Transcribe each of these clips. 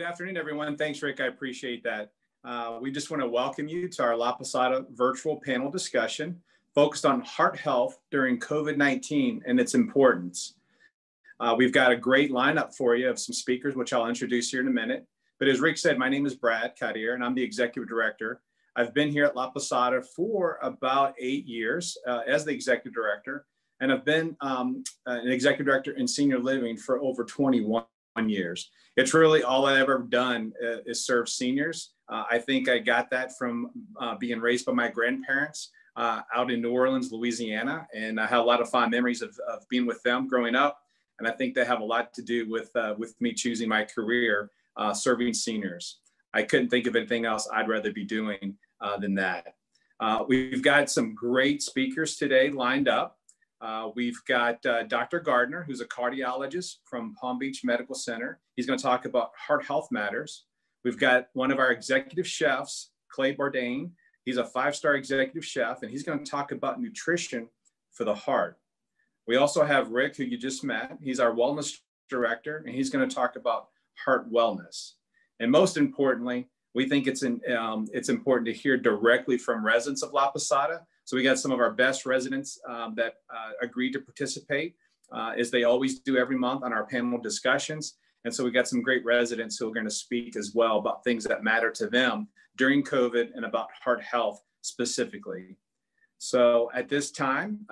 Good afternoon, everyone. Thanks, Rick. I appreciate that. We just want to welcome you to our La Posada virtual panel discussion focused on heart health during COVID-19 and its importance. We've got a great lineup for you of some speakers, which I'll introduce here in a minute. But as Rick said, my name is Brad Cadier, and I'm the executive director. I've been here at La Posada for about 8 years as the executive director, and I've been an executive director in senior living for over 21 years. It's really all I've ever done is serve seniors. I think I got that from being raised by my grandparents out in New Orleans, Louisiana, and I have a lot of fond memories of being with them growing up, and I think they have a lot to do with me choosing my career serving seniors. I couldn't think of anything else I'd rather be doing than that. We've got some great speakers today lined up. We've got Dr. Gardner, who's a cardiologist from Palm Beach Medical Center. He's going to talk about heart health matters. We've got one of our executive chefs, Clay Bordon. He's a 5-star executive chef, and he's going to talk about nutrition for the heart. We also have Rick, who you just met. He's our wellness director, and he's going to talk about heart wellness. And most importantly, we think it's important to hear directly from residents of La Posada. So we got some of our best residents that agreed to participate, as they always do every month on our panel discussions. And so we got some great residents who are going to speak as well about things that matter to them during COVID and about heart health specifically. So at this time,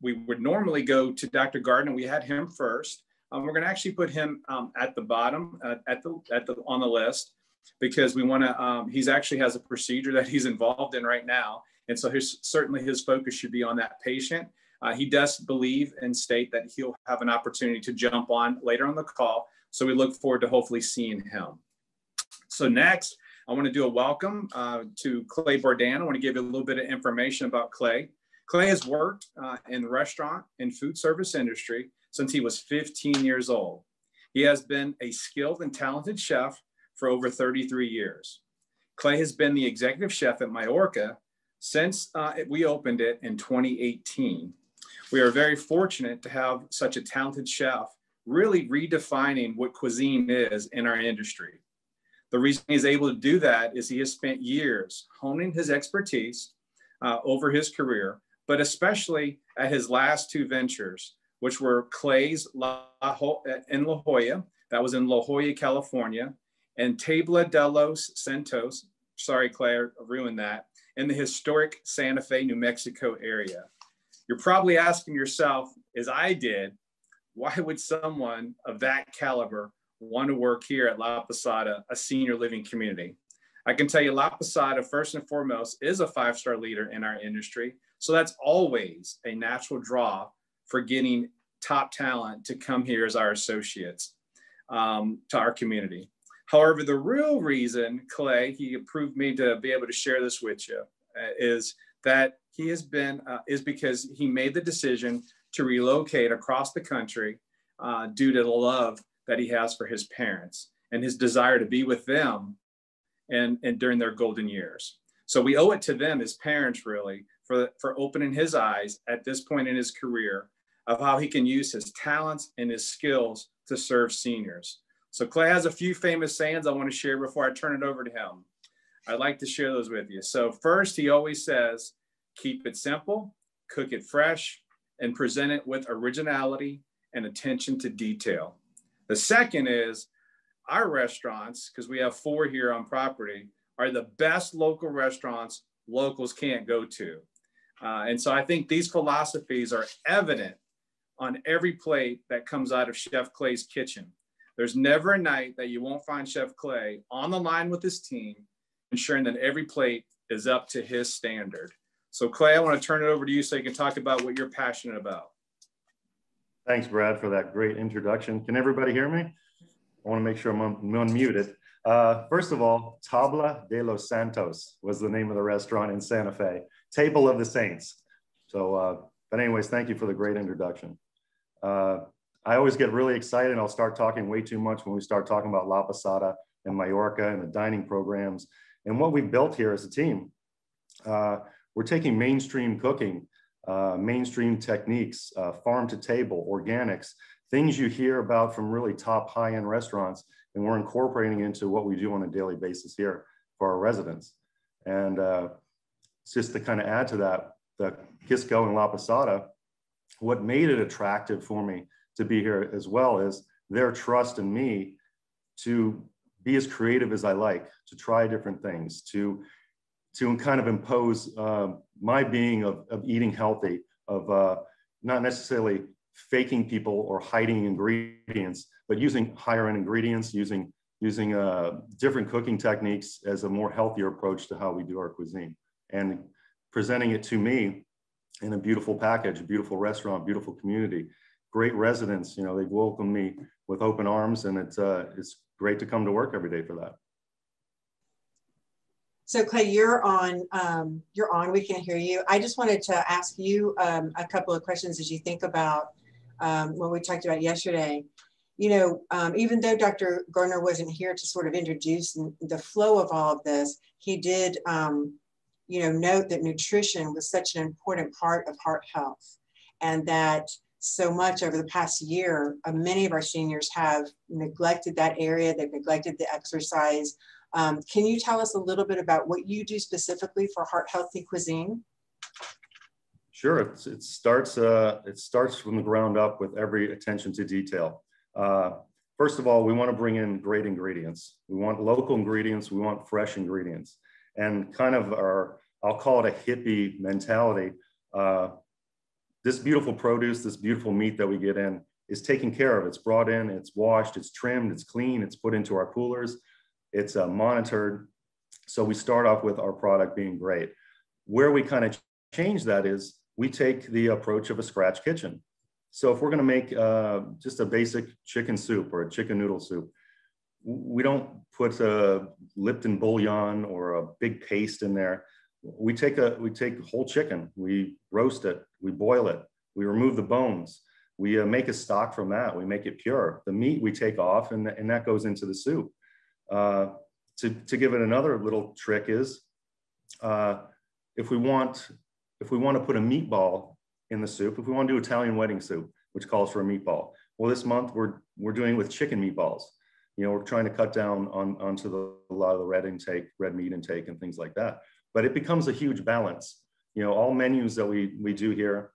we would normally go to Dr. Gardner. We had him first. We're going to actually put him at the bottom on the list, because we want to. He's actually has a procedure that he's involved in right now, and so certainly his focus should be on that patient. He does believe and state that he'll have an opportunity to jump on later on the call, so we look forward to hopefully seeing him. So next, I want to do a welcome to Clay Bordon. I want to give you a little bit of information about Clay. Clay has worked in the restaurant and food service industry since he was 15 years old. He has been a skilled and talented chef for over 33 years. Clay has been the executive chef at Mallorca since we opened it in 2018. We are very fortunate to have such a talented chef really redefining what cuisine is in our industry. The reason he's able to do that is he has spent years honing his expertise over his career, but especially at his last two ventures, which were Clay's La Jolla, that was in La Jolla, California, and Tabla de los Santos, sorry, Clay, I ruined that, in the historic Santa Fe, New Mexico area. You're probably asking yourself, as I did, why would someone of that caliber want to work here at La Posada, a senior living community? I can tell you La Posada, first and foremost, is a 5-star leader in our industry, so that's always a natural draw for getting top talent to come here as our associates to our community. However, the real reason, Clay, he approved me to be able to share this with you, is that he has been, is because he made the decision to relocate across the country due to the love that he has for his parents and his desire to be with them and during their golden years. So we owe it to them as parents, really, for opening his eyes at this point in his career of how he can use his talents and his skills to serve seniors. So Clay has a few famous sayings I want to share before I turn it over to him. I'd like to share those with you. So first, he always says, keep it simple, cook it fresh, and present it with originality and attention to detail. The second is, our restaurants, because we have 4 here on property, are the best local restaurants locals can't go to. And so I think these philosophies are evident on every plate that comes out of Chef Clay's kitchen. There's never a night that you won't find Chef Clay on the line with his team, ensuring that every plate is up to his standard. So Clay, I want to turn it over to you so you can talk about what you're passionate about. Thanks, Brad, for that great introduction. Can everybody hear me? I want to make sure I'm unmuted. First of all, Tabla de los Santos was the name of the restaurant in Santa Fe, Table of the Saints. So, but anyways, thank you for the great introduction. I always get really excited, and I'll start talking way too much when we start talking about La Posada and Mallorca and the dining programs and what we built here as a team. We're taking mainstream cooking, mainstream techniques, farm to table, organics, things you hear about from really top high-end restaurants, and we're incorporating into what we do on a daily basis here for our residents. And just to kind of add to that, the Kisco and La Posada, what made it attractive for me to be here as well is their trust in me to be as creative as I like, to try different things, to kind of impose my being of eating healthy, of not necessarily faking people or hiding ingredients, but using higher end ingredients, using different cooking techniques as a more healthier approach to how we do our cuisine, and presenting it to me in a beautiful package, a beautiful restaurant, beautiful community, great residents. You know, they've welcomed me with open arms, and it's great to come to work every day for that. So Clay, you're on, we can't hear you. I just wanted to ask you a couple of questions as you think about what we talked about yesterday. You know, even though Dr. Gardner wasn't here to sort of introduce the flow of all of this, he did, you know, note that nutrition was such an important part of heart health, and that so much over the past year, many of our seniors have neglected that area, they've neglected the exercise. Can you tell us a little bit about what you do specifically for heart healthy cuisine? Sure, it starts from the ground up with every attention to detail. First of all, we want to bring in great ingredients. We want local ingredients, we want fresh ingredients. And kind of our, I'll call it a hippie mentality, this beautiful produce, this beautiful meat that we get in is taken care of. It's brought in, it's washed, it's trimmed, it's clean, it's put into our coolers. It's monitored. So we start off with our product being great. Where we kind of change that is we take the approach of a scratch kitchen. So if we're gonna make just a basic chicken soup or a chicken noodle soup, we don't put a Lipton bouillon or a big paste in there. We take whole chicken, we roast it, we boil it, we remove the bones, we make a stock from that, we make it pure. The meat we take off and that goes into the soup. To give it another little trick is, if we want to put a meatball in the soup, if we want to do Italian wedding soup, which calls for a meatball, well, this month we're doing it with chicken meatballs. You know, we're trying to cut down onto a lot of the red meat intake and things like that. But it becomes a huge balance. You know, all menus that we do here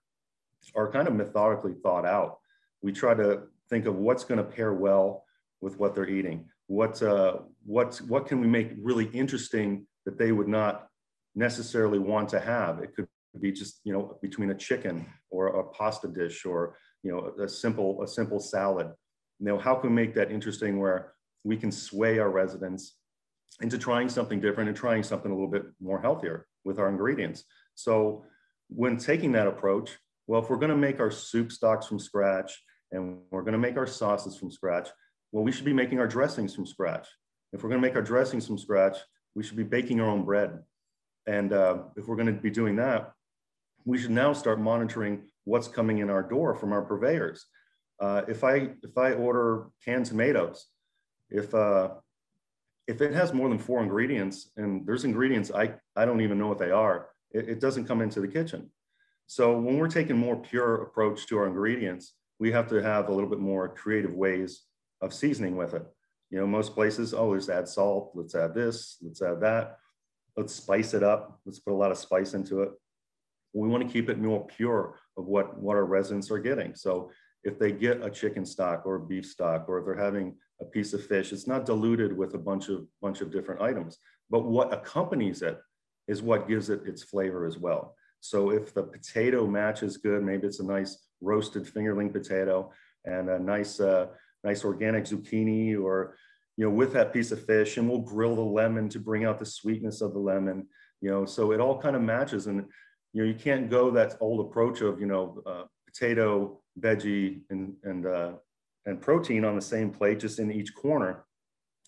are kind of methodically thought out. We try to think of what's going to pair well with what they're eating. What can we make really interesting that they would not necessarily want to have? It could be just, you know, between a chicken or a pasta dish or, you know, a simple salad. You know, how can we make that interesting where we can sway our residents into trying something different and trying something a little bit more healthier with our ingredients? So when taking that approach, well, if we're going to make our soup stocks from scratch and we're going to make our sauces from scratch, well, we should be making our dressings from scratch. If we're going to make our dressings from scratch, we should be baking our own bread. And if we're going to be doing that, we should now start monitoring what's coming in our door from our purveyors. If I order canned tomatoes, if it has more than 4 ingredients, and there's ingredients I don't even know what they are, it doesn't come into the kitchen. So when we're taking more pure approach to our ingredients, we have to have a little bit more creative ways of seasoning with it. You know, most places, oh, let's add salt, let's add this, let's add that, let's spice it up, let's put a lot of spice into it. We want to keep it more pure of what our residents are getting. So if they get a chicken stock or a beef stock, or if they're having a piece of fish, it's not diluted with a bunch of different items, but what accompanies it is what gives it its flavor as well. So if the potato matches good, maybe it's a nice roasted fingerling potato and a nice organic zucchini, or, you know, with that piece of fish, and we'll grill the lemon to bring out the sweetness of the lemon, you know, so it all kind of matches. And, you know, you can't go that old approach of, you know, potato, veggie, and protein on the same plate, just in each corner.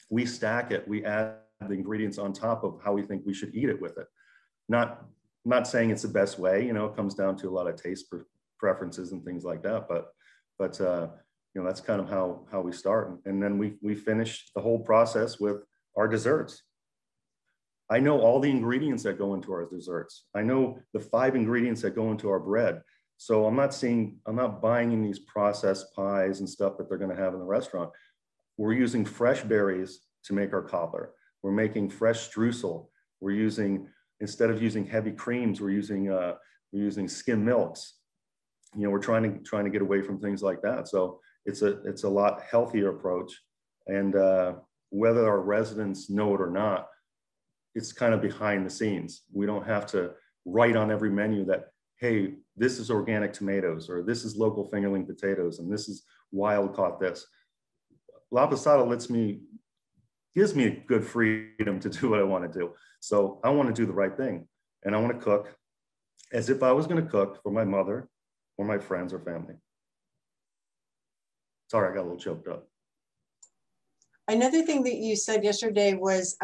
We stack it, we add the ingredients on top of how we think we should eat it with it. Not saying it's the best way, you know, it comes down to a lot of taste preferences and things like that, but you know, that's kind of how we start. And then we finish the whole process with our desserts. I know all the ingredients that go into our desserts. I know the 5 ingredients that go into our bread. So I'm not buying in these processed pies and stuff that they're going to have in the restaurant. We're using fresh berries to make our cobbler. We're making fresh streusel. We're using, instead of using heavy creams, we're using skim milks. You know, we're trying to get away from things like that. So it's a lot healthier approach. And whether our residents know it or not, it's kind of behind the scenes. We don't have to write on every menu that, hey, this is organic tomatoes, or this is local fingerling potatoes, and this is wild caught this. La Posada gives me a good freedom to do what I want to do. So I want to do the right thing. And I want to cook as if I was going to cook for my mother or my friends or family. Sorry, I got a little choked up. Another thing that you said yesterday was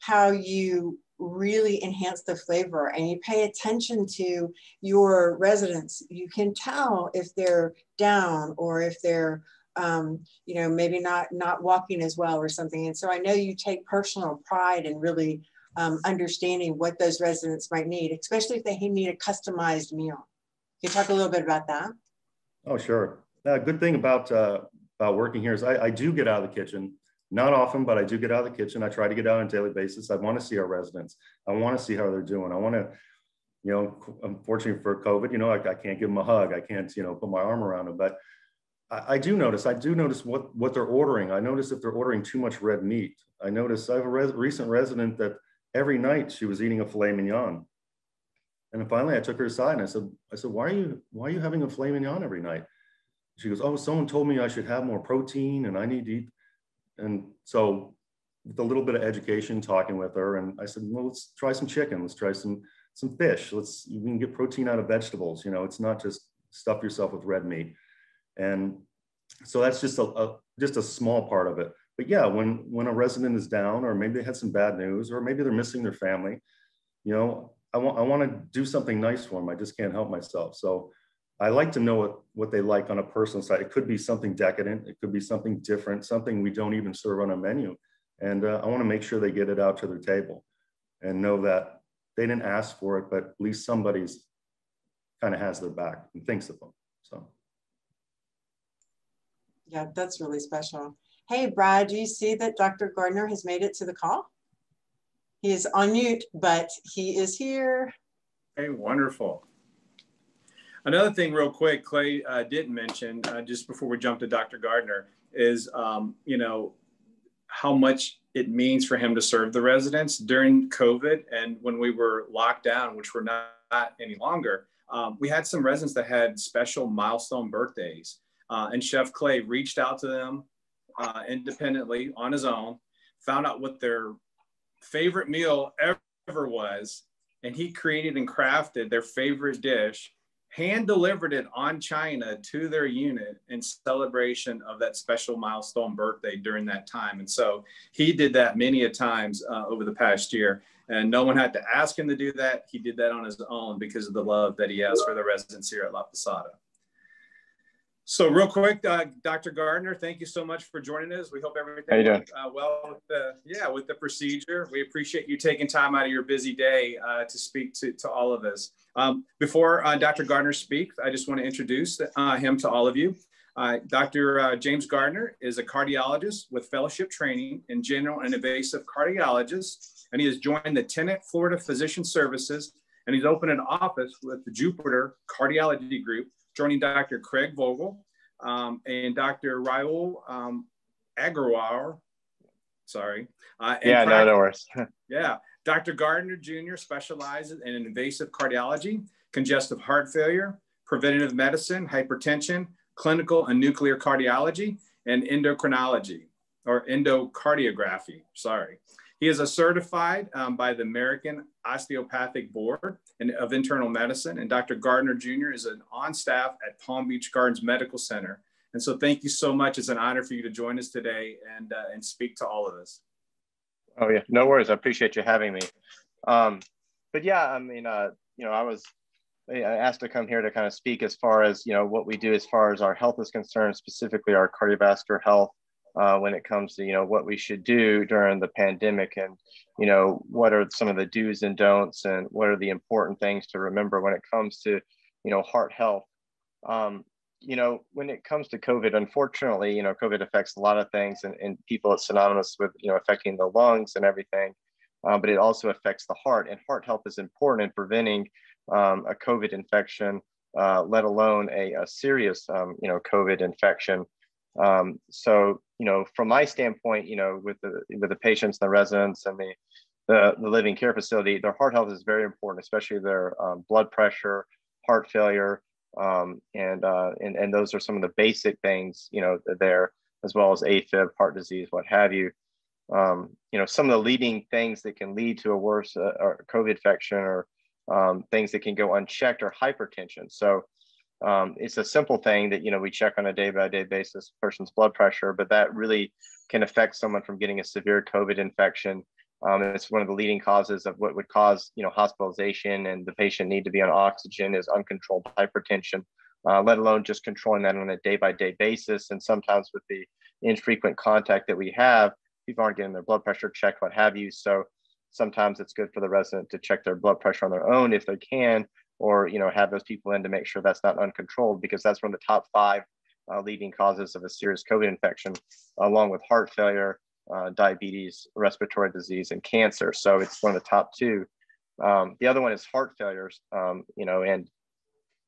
how you really enhance the flavor and you pay attention to your residents. You can tell if they're down or if they're you know, maybe not walking as well or something. And so I know you take personal pride in really understanding what those residents might need, especially if they need a customized meal. Can you talk a little bit about that? Oh, sure. Good thing about working here is I do get out of the kitchen. Not often, but I do get out of the kitchen. I try to get out on a daily basis. I want to see our residents. I want to see how they're doing. I want to, you know, unfortunately for COVID, you know, I can't give them a hug. I can't, you know, put my arm around them, but I do notice what they're ordering. I notice if they're ordering too much red meat. I have a recent resident that every night she was eating a filet mignon. And then finally I took her aside and I said, why are you having a filet mignon every night? She goes, oh, someone told me I should have more protein and I need to eat. And so with a little bit of education, talking with her, and I said, well, let's try some chicken. Let's try some fish. We can get protein out of vegetables. You know, it's not just stuff yourself with red meat. And so that's just a small part of it. But yeah, when a resident is down, or maybe they had some bad news, or maybe they're missing their family, you know, I want to do something nice for them. I just can't help myself. So I like to know what they like on a personal side. It could be something decadent. It could be something different, something we don't even serve on a menu. And I want to make sure they get it out to their table and know that they didn't ask for it, but at least somebody's kind of has their back and thinks of them. So. Yeah, that's really special. Hey, Brad, do you see that Dr. Gardner has made it to the call? He is on mute, but he is here. Hey, wonderful. Another thing real quick, Clay didn't mention, just before we jump to Dr. Gardner, is, you know, how much it means for him to serve the residents during COVID. And when we were locked down, which we're not any longer, we had some residents that had special milestone birthdays. And Chef Clay reached out to them independently on his own, found out what their favorite meal ever was, and he created and crafted their favorite dish, hand delivered it on china to their unit in celebration of that special milestone birthday during that time. And so he did that many a times over the past year, and no one had to ask him to do that. He did that on his own because of the love that he has for the residents here at La Posada. So real quick, Dr. Gardner, thank you so much for joining us. We hope everything went well with the procedure. We appreciate you taking time out of your busy day to speak to all of us. Before Dr. Gardner speaks, I just want to introduce him to all of you. Dr. James Gardner is a cardiologist with fellowship training in general and invasive cardiologist, and he has joined the Tenet Florida Physician Services, and he's opened an office with the Jupiter Cardiology Group, joining Dr. Craig Vogel and Dr. Raul Agrawar, sorry. Yeah, no worries. Yeah, Dr. Gardner Jr. specializes in invasive cardiology, congestive heart failure, preventative medicine, hypertension, clinical and nuclear cardiology, and endocrinology, or endocardiography, sorry. He is a certified by the American Osteopathic Board of Internal Medicine, and Dr. Gardner Jr. is an on staff at Palm Beach Gardens Medical Center. And so thank you so much. It's an honor for you to join us today and speak to all of us. Oh yeah, no worries. I appreciate you having me. But yeah, I mean, you know, I asked to come here to kind of speak as far as, you know, what we do as far as our health is concerned, specifically our cardiovascular health. When it comes to, you know, what we should do during the pandemic and, you know, what are some of the do's and don'ts and what are the important things to remember when it comes to, you know, heart health. you know, when it comes to COVID, unfortunately, you know, COVID affects a lot of things, and people, it's synonymous with, you know, affecting the lungs and everything, but it also affects the heart, and heart health is important in preventing a COVID infection, let alone a serious, you know, COVID infection. So, you know, from my standpoint, you know, with the patients, the residents, and the living care facility, their heart health is very important, especially their blood pressure, heart failure, and those are some of the basic things, you know, there, as well as AFib, heart disease, what have you. You know, some of the leading things that can lead to a worse COVID infection or things that can go unchecked are hypertension. So it's a simple thing that, you know, we check on a day-by-day basis, person's blood pressure, but that really can affect someone from getting a severe COVID infection. And it's one of the leading causes of what would cause, you know, hospitalization and the patient need to be on oxygen is uncontrolled hypertension, let alone just controlling that on a day-by-day basis. And sometimes with the infrequent contact that we have, people aren't getting their blood pressure checked, what have you. So sometimes it's good for the resident to check their blood pressure on their own if they can, or, you know, have those people in to make sure that's not uncontrolled, because that's one of the top 5 leading causes of a serious COVID infection, along with heart failure, diabetes, respiratory disease, and cancer. So it's one of the top 2. The other one is heart failures, you know, and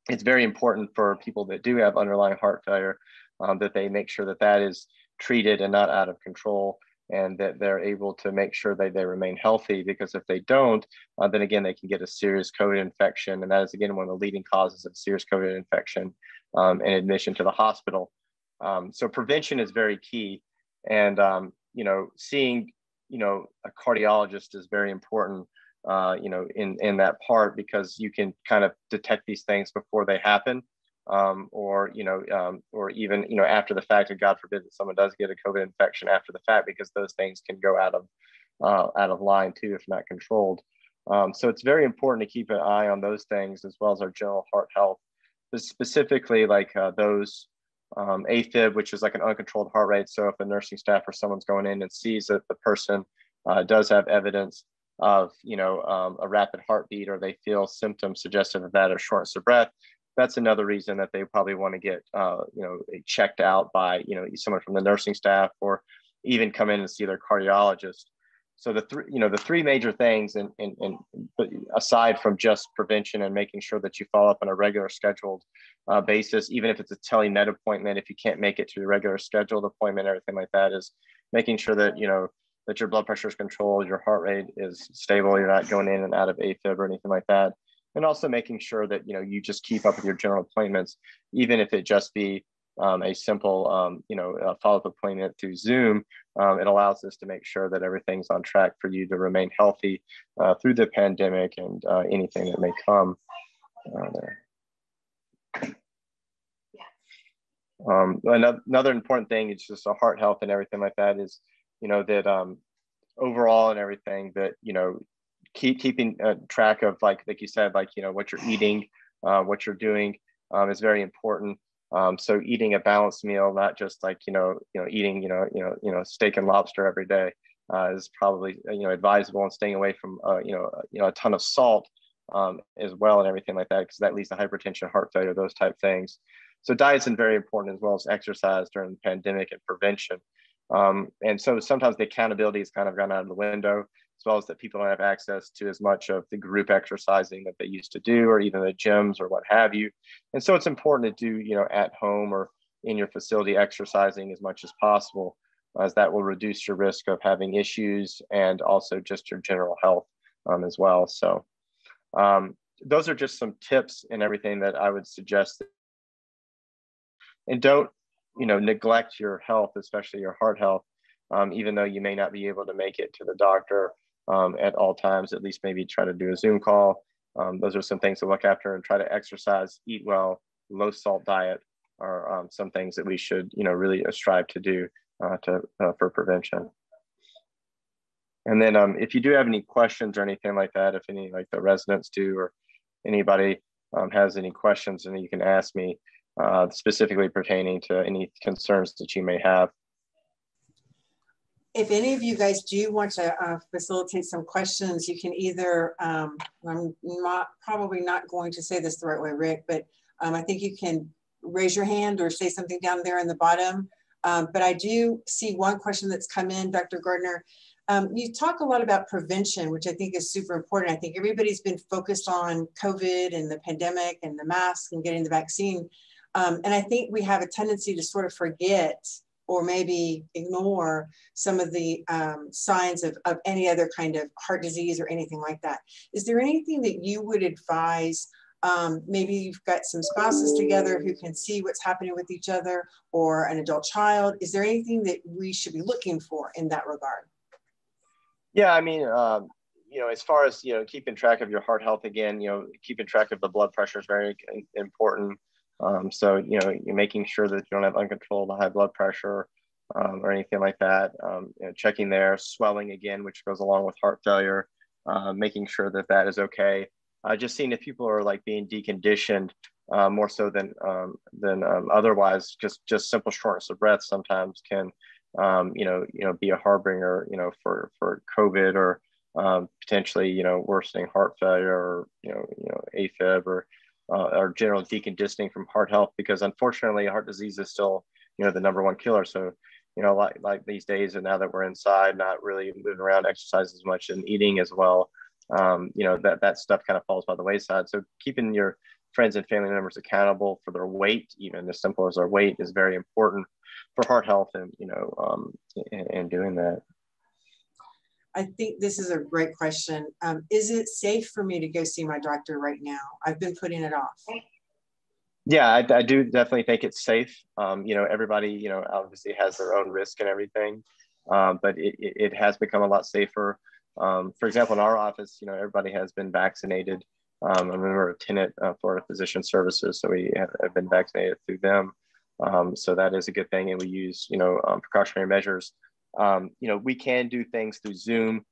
it's very important for people that do have underlying heart failure that they make sure that that is treated and not out of control, and that they're able to make sure that they remain healthy, because if they don't, then again, they can get a serious COVID infection. And that is, again, one of the leading causes of serious COVID infection and admission to the hospital. So prevention is very key. And you know, seeing, you know, a cardiologist is very important, you know, in that part, because you can kind of detect these things before they happen, or, you know, or even, you know, after the fact, and God forbid that someone does get a COVID infection after the fact, because those things can go out of line too, if not controlled. So it's very important to keep an eye on those things, as well as our general heart health, but specifically like those AFib, which is like an uncontrolled heart rate. So if a nursing staff or someone's going in and sees that the person does have evidence of, you know, a rapid heartbeat, or they feel symptoms suggestive of that, or shortness of breath, that's another reason that they probably want to get, you know, checked out by, you know, someone from the nursing staff, or even come in and see their cardiologist. So the three, you know, the 3 major things, and aside from just prevention and making sure that you follow up on a regular scheduled basis, even if it's a telemed appointment, if you can't make it to your regular scheduled appointment, everything like that, is making sure that, you know, that your blood pressure is controlled, your heart rate is stable, you're not going in and out of AFib or anything like that. And also making sure that, you know, you just keep up with your general appointments, even if it just be a simple, you know, follow-up appointment through Zoom. It allows us to make sure that everything's on track for you to remain healthy through the pandemic and anything that may come. Another important thing is just the heart health and everything like that is, you know, that overall and everything that, you know, keeping track of, like you said, like, you know, what you're eating, what you're doing is very important. So eating a balanced meal, not just like, you know, eating, you know, steak and lobster every day is probably, you know, advisable, and staying away from, you know, a ton of salt as well and everything like that, because that leads to hypertension, heart failure, those type things. So diet's very important, as well as exercise during the pandemic and prevention. And so sometimes the accountability has kind of gone out of the window, as well as that people don't have access to as much of the group exercising that they used to do, or even the gyms or what have you. And so it's important to do, you know, at home or in your facility exercising as much as possible, as that will reduce your risk of having issues, and also just your general health as well. So those are just some tips and everything that I would suggest. And don't, you know, neglect your health, especially your heart health, even though you may not be able to make it to the doctor at all times. At least maybe try to do a Zoom call. Those are some things to look after, and try to exercise, eat well, low salt diet are some things that we should, you know, really strive to do for prevention. And then if you do have any questions or anything like that, if any, like the residents do, or anybody has any questions, then you can ask me. Specifically pertaining to any concerns that you may have. If any of you guys do want to facilitate some questions, you can either, I'm probably not going to say this the right way, Rick, but I think you can raise your hand or say something down there in the bottom. But I do see one question that's come in, Dr. Gardner. You talk a lot about prevention, which I think is super important. I think everybody's been focused on COVID and the pandemic and the mask and getting the vaccine. And I think we have a tendency to sort of forget or maybe ignore some of the signs of any other kind of heart disease or anything like that. Is there anything that you would advise? Maybe you've got some spouses together who can see what's happening with each other, or an adult child. Is there anything that we should be looking for in that regard? Yeah, I mean, you know, as far as, you know, keeping track of your heart health, again, you know, keeping track of the blood pressure is very important. So, you know, you're making sure that you don't have uncontrolled high blood pressure or anything like that. You know, checking their swelling again, which goes along with heart failure, making sure that that is okay. Just seeing if people are like being deconditioned more so than otherwise, just simple shortness of breath sometimes can, you know, be a harbinger, you know, for COVID or potentially, you know, worsening heart failure or, you know, AFib or general deconditioning from heart health, because unfortunately heart disease is still, you know, the #1 killer. So, you know, like these days, and now that we're inside, not really moving around, exercise as much and eating as well, you know, that stuff kind of falls by the wayside. So keeping your friends and family members accountable for their weight, even as simple as their weight, is very important for heart health and, you know, and doing that. I think this is a great question. Is it safe for me to go see my doctor right now? I've been putting it off. Yeah, I do definitely think it's safe. You know, everybody, you know, obviously has their own risk and everything, but it has become a lot safer. For example, in our office, you know, everybody has been vaccinated. I'm a member of Tenet Florida Physician Services, so we have been vaccinated through them. So that is a good thing. And we use, you know, precautionary measures. You know, we can do things through Zoom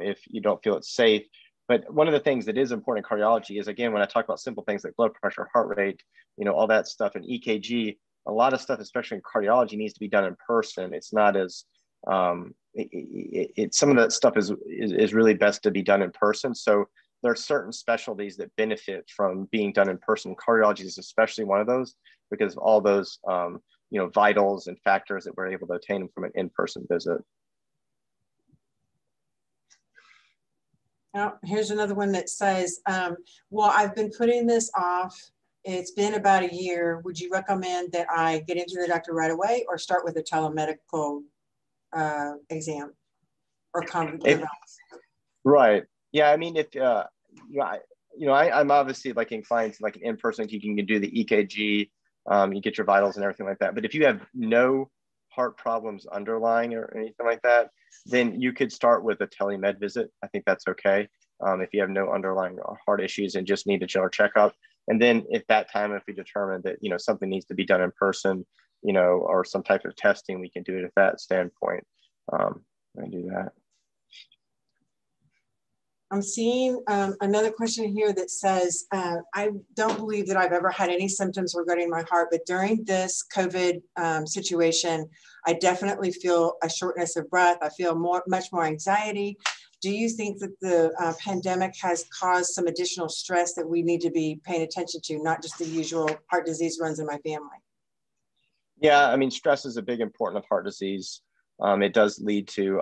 if you don't feel it's safe. But one of the things that is important in cardiology is, again, when I talk about simple things like blood pressure, heart rate, you know, all that stuff, and EKG, a lot of stuff, especially in cardiology, needs to be done in person. It's not as, some of that stuff is really best to be done in person. So there are certain specialties that benefit from being done in person. Cardiology is especially one of those, because of all those, you know, vitals and factors that we're able to obtain from an in-person visit. Now, here's another one that says, well, I've been putting this off. It's been about a year. Would you recommend that I get into the doctor right away or start with a telemedical exam or conversation? Right. Yeah. I mean, if, I'm obviously like inclined to like an in-person, you can do the EKG, you get your vitals and everything like that. But if you have no heart problems underlying or anything like that, then you could start with a telemed visit. I think that's okay. If you have no underlying heart issues and just need a general checkup. And then at that time, if we determine that, you know, something needs to be done in person, you know, or some type of testing, we can do it at that standpoint and do that. I'm seeing another question here that says, I don't believe that I've ever had any symptoms regarding my heart, but during this COVID situation, I definitely feel a shortness of breath. I feel much more anxiety. Do you think that the pandemic has caused some additional stress that we need to be paying attention to, not just the usual heart disease runs in my family? Yeah, I mean, stress is a big important of heart disease. It does lead to,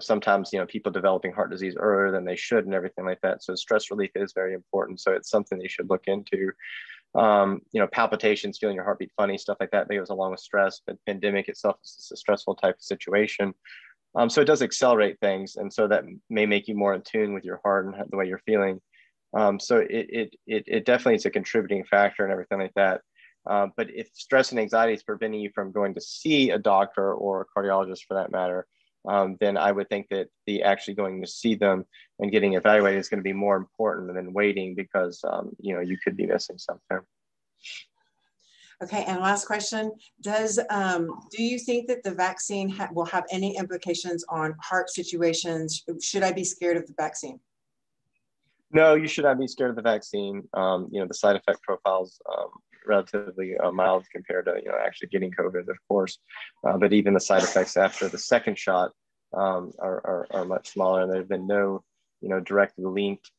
sometimes, you know, people developing heart disease earlier than they should and everything like that. So stress relief is very important. So it's something you should look into. You know, palpitations, feeling your heartbeat funny, stuff like that, that goes along with stress. But pandemic itself is a stressful type of situation. So it does accelerate things. And so that may make you more in tune with your heart and the way you're feeling. So it definitely is a contributing factor and everything like that. But if stress and anxiety is preventing you from going to see a doctor or a cardiologist for that matter, then I would think that the actually going to see them and getting evaluated is going to be more important than waiting, because, you know, you could be missing something. Okay. And last question, do you think that the vaccine will have any implications on heart situations? Should I be scared of the vaccine? No, you should not be scared of the vaccine. You know, the side effect profiles, relatively mild compared to, you know, actually getting COVID, of course, but even the side effects after the second shot are much smaller, and there have been no, you know, directly linked,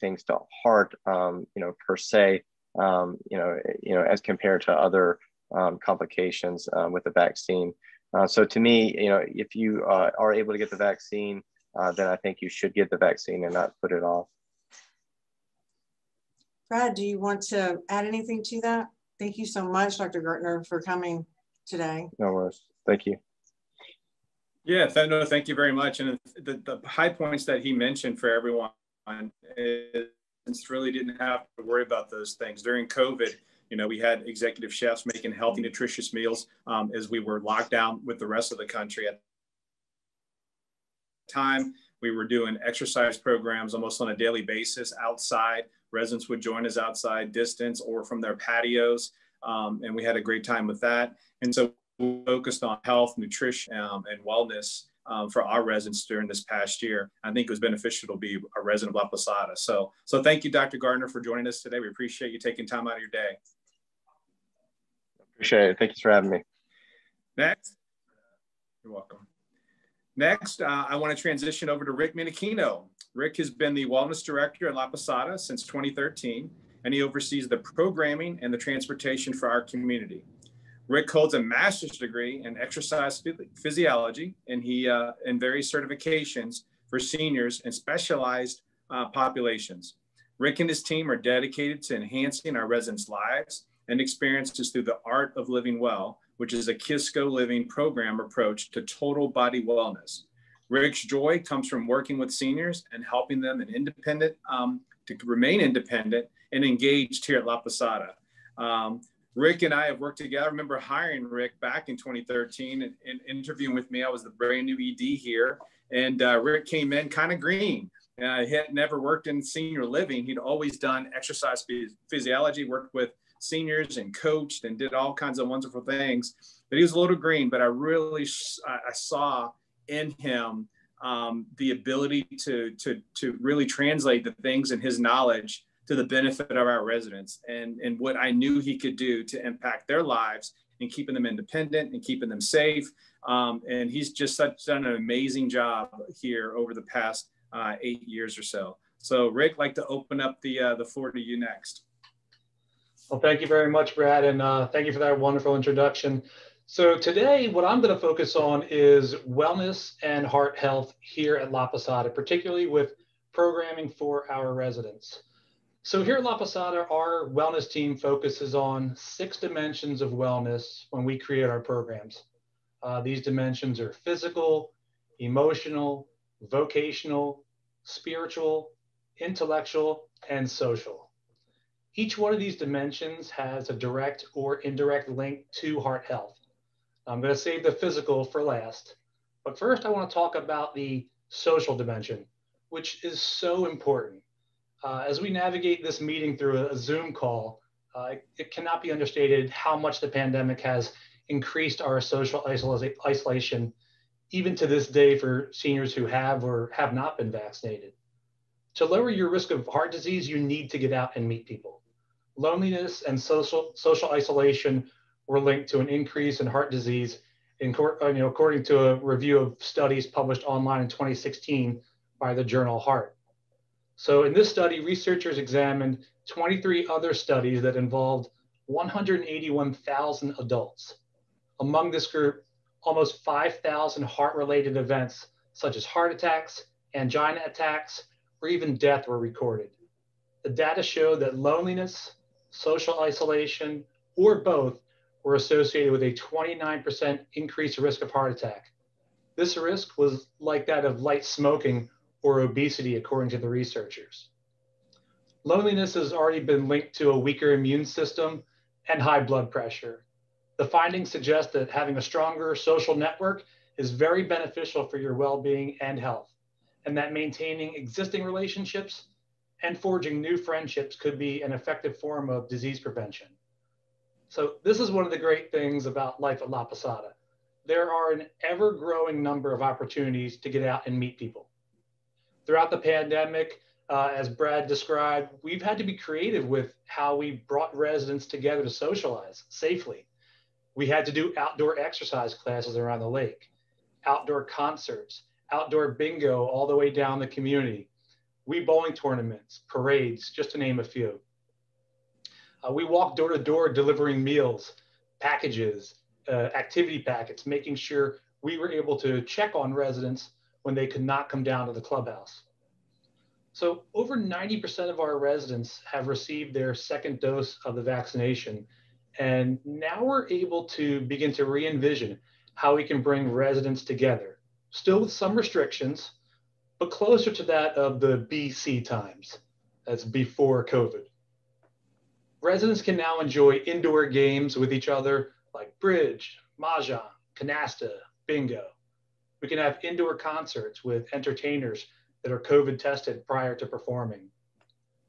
things to heart, per se, as compared to other complications with the vaccine. So to me, if you are able to get the vaccine, then I think you should get the vaccine and not put it off. Brad, do you want to add anything to that? Thank you so much, Dr. Gardner, for coming today. No worries. Thank you. Yeah, no, thank you very much. And the high points that he mentioned for everyone is really didn't have to worry about those things. During COVID, we had executive chefs making healthy, nutritious meals as we were locked down with the rest of the country at the time. We were doing exercise programs almost on a daily basis outside. Residents would join us outside, distance or from their patios. And we had a great time with that. And so we focused on health, nutrition, and wellness for our residents during this past year. I think it was beneficial to be a resident of La Posada. So thank you, Dr. Gardner, for joining us today. We appreciate you taking time out of your day. Appreciate it. Thanks for having me. Next. You're welcome. Next, I want to transition over to Rick Minichino. Rick has been the wellness director at La Posada since 2013, and he oversees the programming and the transportation for our community. Rick holds a master's degree in exercise physiology, and he in various certifications for seniors and specialized populations. Rick and his team are dedicated to enhancing our residents' lives and experiences through the art of living well, which is a Kisco Living program approach to total body wellness. Rick's joy comes from working with seniors and helping them to remain independent and engaged here at La Posada. Rick and I have worked together. I remember hiring Rick back in 2013 and interviewing with me. I was the brand new ED here, and Rick came in kind of green. He had never worked in senior living. He'd always done exercise physiology, worked with seniors and coached and did all kinds of wonderful things, but he was a little green. But I really, I saw in him the ability to really translate the things in his knowledge to the benefit of our residents, and what I knew he could do to impact their lives and keeping them independent and keeping them safe. And he's just done an amazing job here over the past 8 years or so. So Rick, I'd like to open up the floor to you next. Well, thank you very much, Brad, and thank you for that wonderful introduction. So today, what I'm going to focus on is wellness and heart health here at La Posada, particularly with programming for our residents. So here at La Posada, our wellness team focuses on 6 dimensions of wellness when we create our programs. These dimensions are physical, emotional, vocational, spiritual, intellectual, and social. Each one of these dimensions has a direct or indirect link to heart health. I'm going to save the physical for last, but first I want to talk about the social dimension, which is so important. As we navigate this meeting through a Zoom call, it cannot be understated how much the pandemic has increased our social isolation, even to this day for seniors who have or have not been vaccinated. To lower your risk of heart disease, you need to get out and meet people. Loneliness and social isolation were linked to an increase in heart disease, according to a review of studies published online in 2016 by the journal Heart. So in this study, researchers examined 23 other studies that involved 181,000 adults. Among this group, almost 5,000 heart-related events, such as heart attacks, angina attacks, or even death were recorded. The data showed that loneliness, social isolation, or both were associated with a 29% increased risk of heart attack. This risk was like that of light smoking or obesity, according to the researchers. Loneliness has already been linked to a weaker immune system and high blood pressure. The findings suggest that having a stronger social network is very beneficial for your well-being and health, and that maintaining existing relationships and forging new friendships could be an effective form of disease prevention. So this is one of the great things about life at La Posada. There are an ever-growing number of opportunities to get out and meet people. Throughout the pandemic, as Brad described, we've had to be creative with how we brought residents together to socialize safely. We had to do outdoor exercise classes around the lake, outdoor concerts, outdoor bingo all the way down the community. Wee bowling tournaments, parades, just to name a few. We walk door to door delivering meals, packages, activity packets, making sure we were able to check on residents when they could not come down to the clubhouse. So over 90% of our residents have received their second dose of the vaccination. And now we're able to begin to re-envision how we can bring residents together, still with some restrictions, but closer to that of the BC times, that's before COVID. Residents can now enjoy indoor games with each other like bridge, mahjong, canasta, bingo. We can have indoor concerts with entertainers that are COVID tested prior to performing.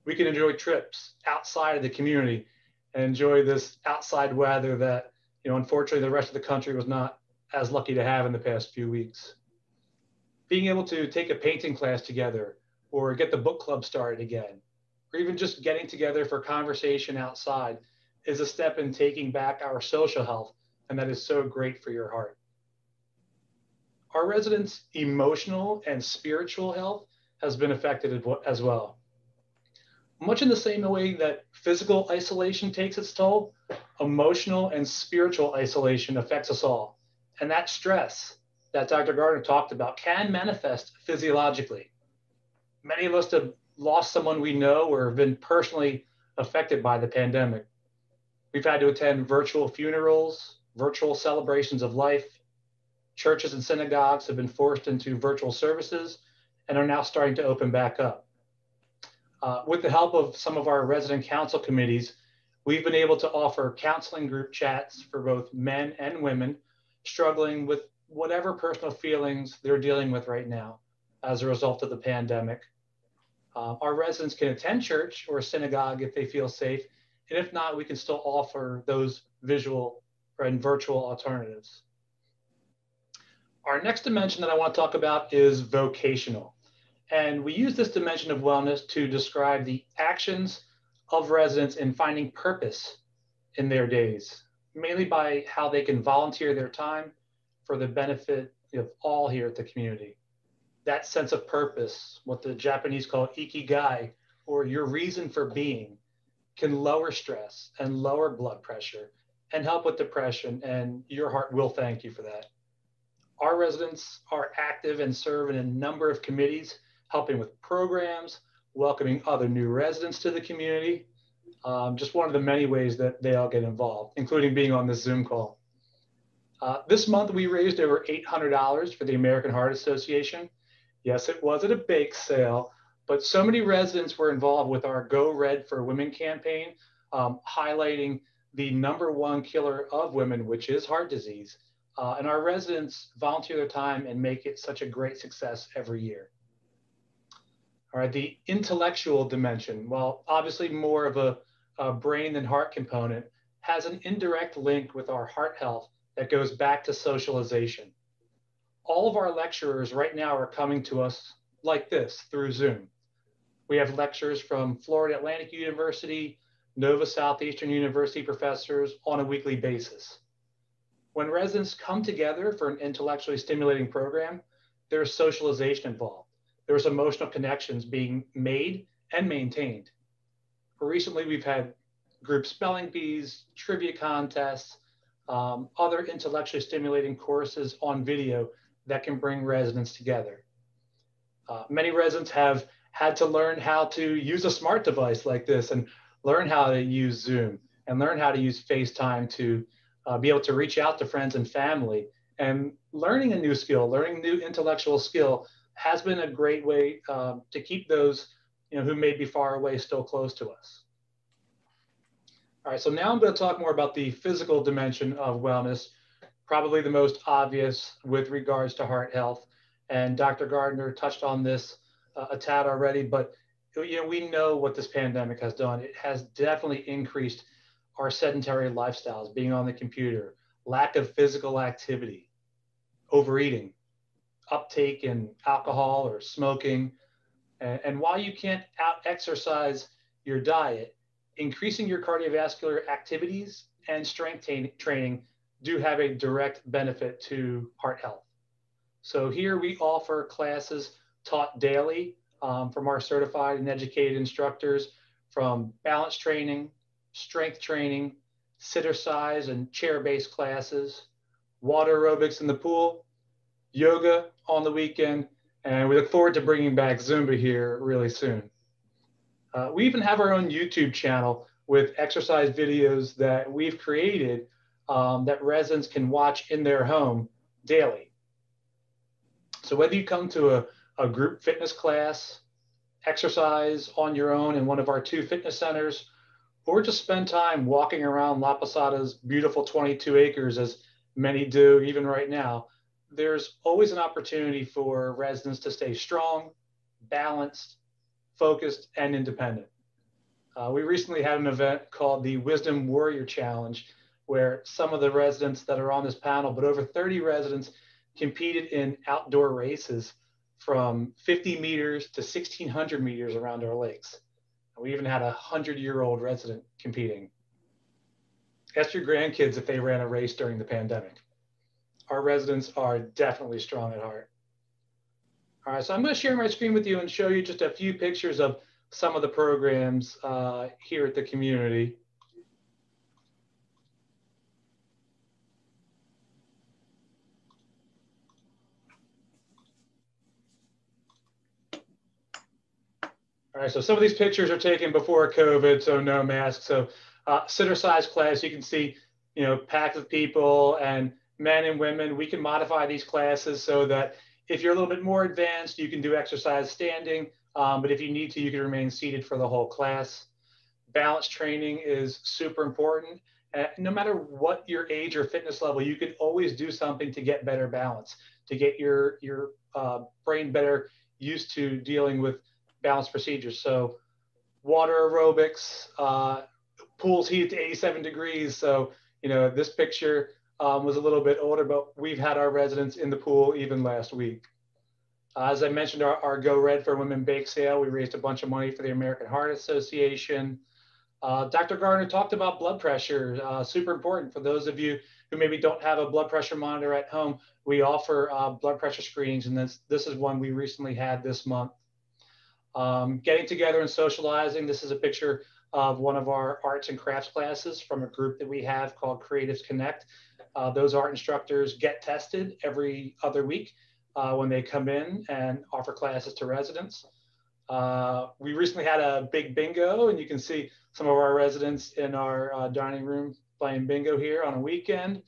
We can enjoy trips outside of the community and enjoy this outside weather that, you know, unfortunately the rest of the country was not as lucky to have in the past few weeks. Being able to take a painting class together or get the book club started again, or even just getting together for conversation outside is a step in taking back our social health, and that is so great for your heart. Our residents' emotional and spiritual health has been affected as well. Much in the same way that physical isolation takes its toll, emotional and spiritual isolation affects us all. And that stress that Dr. Gardner talked about can manifest physiologically. Many of us have lost someone we know or have been personally affected by the pandemic. We've had to attend virtual funerals, virtual celebrations of life. Churches and synagogues have been forced into virtual services and are now starting to open back up. With the help of some of our resident council committees, we've been able to offer counseling group chats for both men and women struggling with whatever personal feelings they're dealing with right now as a result of the pandemic. Our residents can attend church or synagogue if they feel safe, and if not, we can still offer those visual and virtual alternatives. Our next dimension that I want to talk about is vocational. And we use this dimension of wellness to describe the actions of residents in finding purpose in their days, mainly by how they can volunteer their time for the benefit of all here at the community. That sense of purpose, what the Japanese call ikigai, or your reason for being, can lower stress and lower blood pressure and help with depression, and your heart will thank you for that. Our residents are active and serve in a number of committees, helping with programs, welcoming other new residents to the community. Just one of the many ways that they all get involved, including being on this Zoom call. This month, we raised over $800 for the American Heart Association. Yes, it was at a bake sale, but so many residents were involved with our Go Red for Women campaign, highlighting the #1 killer of women, which is heart disease. And our residents volunteer their time and make it such a great success every year. All right, the intellectual dimension, while obviously more of a brain than heart component, has an indirect link with our heart health that goes back to socialization. All of our lecturers right now are coming to us like this through Zoom. We have lectures from Florida Atlantic University, Nova Southeastern University professors on a weekly basis. When residents come together for an intellectually stimulating program, there's socialization involved. There's emotional connections being made and maintained. Recently, we've had group spelling bees, trivia contests, other intellectually stimulating courses on video that can bring residents together. Many residents have had to learn how to use a smart device like this and learn how to use Zoom and learn how to use FaceTime to be able to reach out to friends and family. And learning a new skill, learning new intellectual skill has been a great way to keep those, you know, who may be far away still close to us. All right, so now I'm going to talk more about the physical dimension of wellness, probably the most obvious with regards to heart health. And Dr. Gardner touched on this a tad already, but you know, we know what this pandemic has done. It has definitely increased our sedentary lifestyles, being on the computer, lack of physical activity, overeating, uptake in alcohol or smoking. And while you can't out-exercise your diet, increasing your cardiovascular activities and strength training do have a direct benefit to heart health. So here we offer classes taught daily from our certified and educated instructors, from balance training, strength training, sitter size and chair-based classes, water aerobics in the pool, yoga on the weekend, and we look forward to bringing back Zumba here really soon. We even have our own YouTube channel with exercise videos that we've created that residents can watch in their home daily. So whether you come to a group fitness class, exercise on your own in one of our 2 fitness centers, or just spend time walking around La Posada's beautiful 22 acres, as many do even right now, there's always an opportunity for residents to stay strong, balanced, focused, and independent. We recently had an event called the Wisdom Warrior Challenge, where some of the residents that are on this panel, but over 30 residents, competed in outdoor races from 50 meters to 1,600 meters around our lakes. We even had a 100-year-old resident competing. Ask your grandkids if they ran a race during the pandemic. Our residents are definitely strong at heart. All right, so I'm going to share my screen with you and show you just a few pictures of some of the programs here at the community. All right, so some of these pictures are taken before COVID, so no masks. So sitter size class, you can see, you know, packs of people and men and women. We can modify these classes so that if you're a little bit more advanced, you can do exercise standing, but if you need to, you can remain seated for the whole class. Balance training is super important. No matter what your age or fitness level, you can always do something to get better balance, to get your brain better used to dealing with balance procedures. So water aerobics, pools heated to 87 degrees. So, you know, this picture was a little bit older, but we've had our residents in the pool even last week. As I mentioned, our Go Red for Women bake sale, we raised a bunch of money for the American Heart Association. Dr. Gardner talked about blood pressure, super important for those of you who maybe don't have a blood pressure monitor at home. We offer blood pressure screenings, and this is one we recently had this month. Getting together and socializing. This is a picture of one of our arts and crafts classes from a group that we have called Creatives Connect. Those art instructors get tested every other week when they come in and offer classes to residents. We recently had a big bingo, and you can see some of our residents in our dining room playing bingo here on a weekend.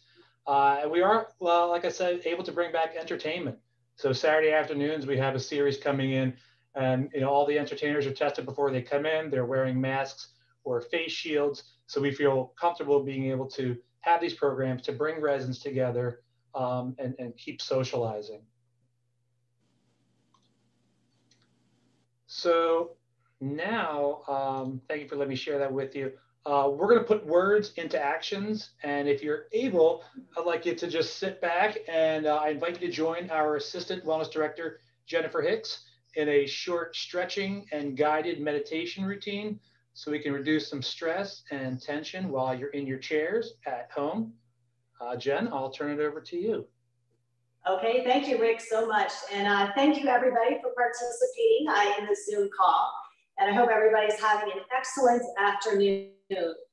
And we are, well, like I said, able to bring back entertainment. So Saturday afternoons, we have a series coming in. And you know, all the entertainers are tested before they come in. They're wearing masks or face shields. So we feel comfortable being able to have these programs to bring residents together and keep socializing. So now, thank you for letting me share that with you. We're going to put words into actions. And if you're able, I'd like you to just sit back, and I invite you to join our Assistant Wellness Director, Jennifer Hicks, in a short stretching and guided meditation routine so we can reduce some stress and tension while you're in your chairs at home. Jen, I'll turn it over to you. Okay, thank you, Rick, so much. And thank you everybody for participating in this Zoom call. And I hope everybody's having an excellent afternoon.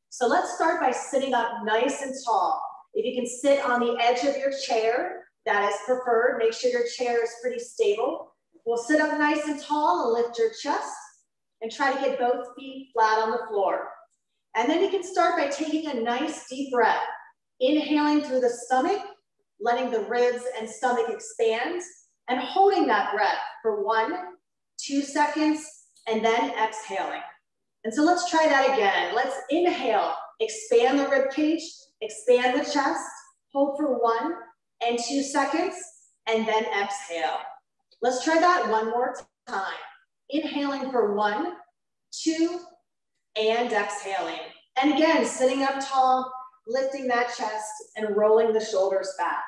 So let's start by sitting up nice and tall. If you can sit on the edge of your chair, that is preferred. Make sure your chair is pretty stable. We'll sit up nice and tall and lift your chest and try to get both feet flat on the floor. And then you can start by taking a nice deep breath, inhaling through the stomach, letting the ribs and stomach expand, and holding that breath for 1, 2 seconds, and then exhaling. And so let's try that again. Let's inhale, expand the rib cage, expand the chest, hold for 1 and 2 seconds, and then exhale. Let's try that one more time. Inhaling for 1, 2, and exhaling. And again, sitting up tall, lifting that chest and rolling the shoulders back.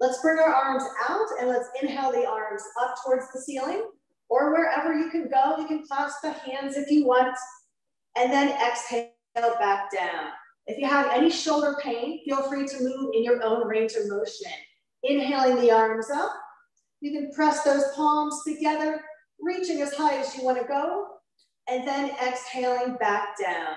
Let's bring our arms out and let's inhale the arms up towards the ceiling, or wherever you can go. You can clasp the hands if you want, and then exhale back down. If you have any shoulder pain, feel free to move in your own range of motion. Inhaling the arms up, you can press those palms together reaching as high as you want to go, and then exhaling back down.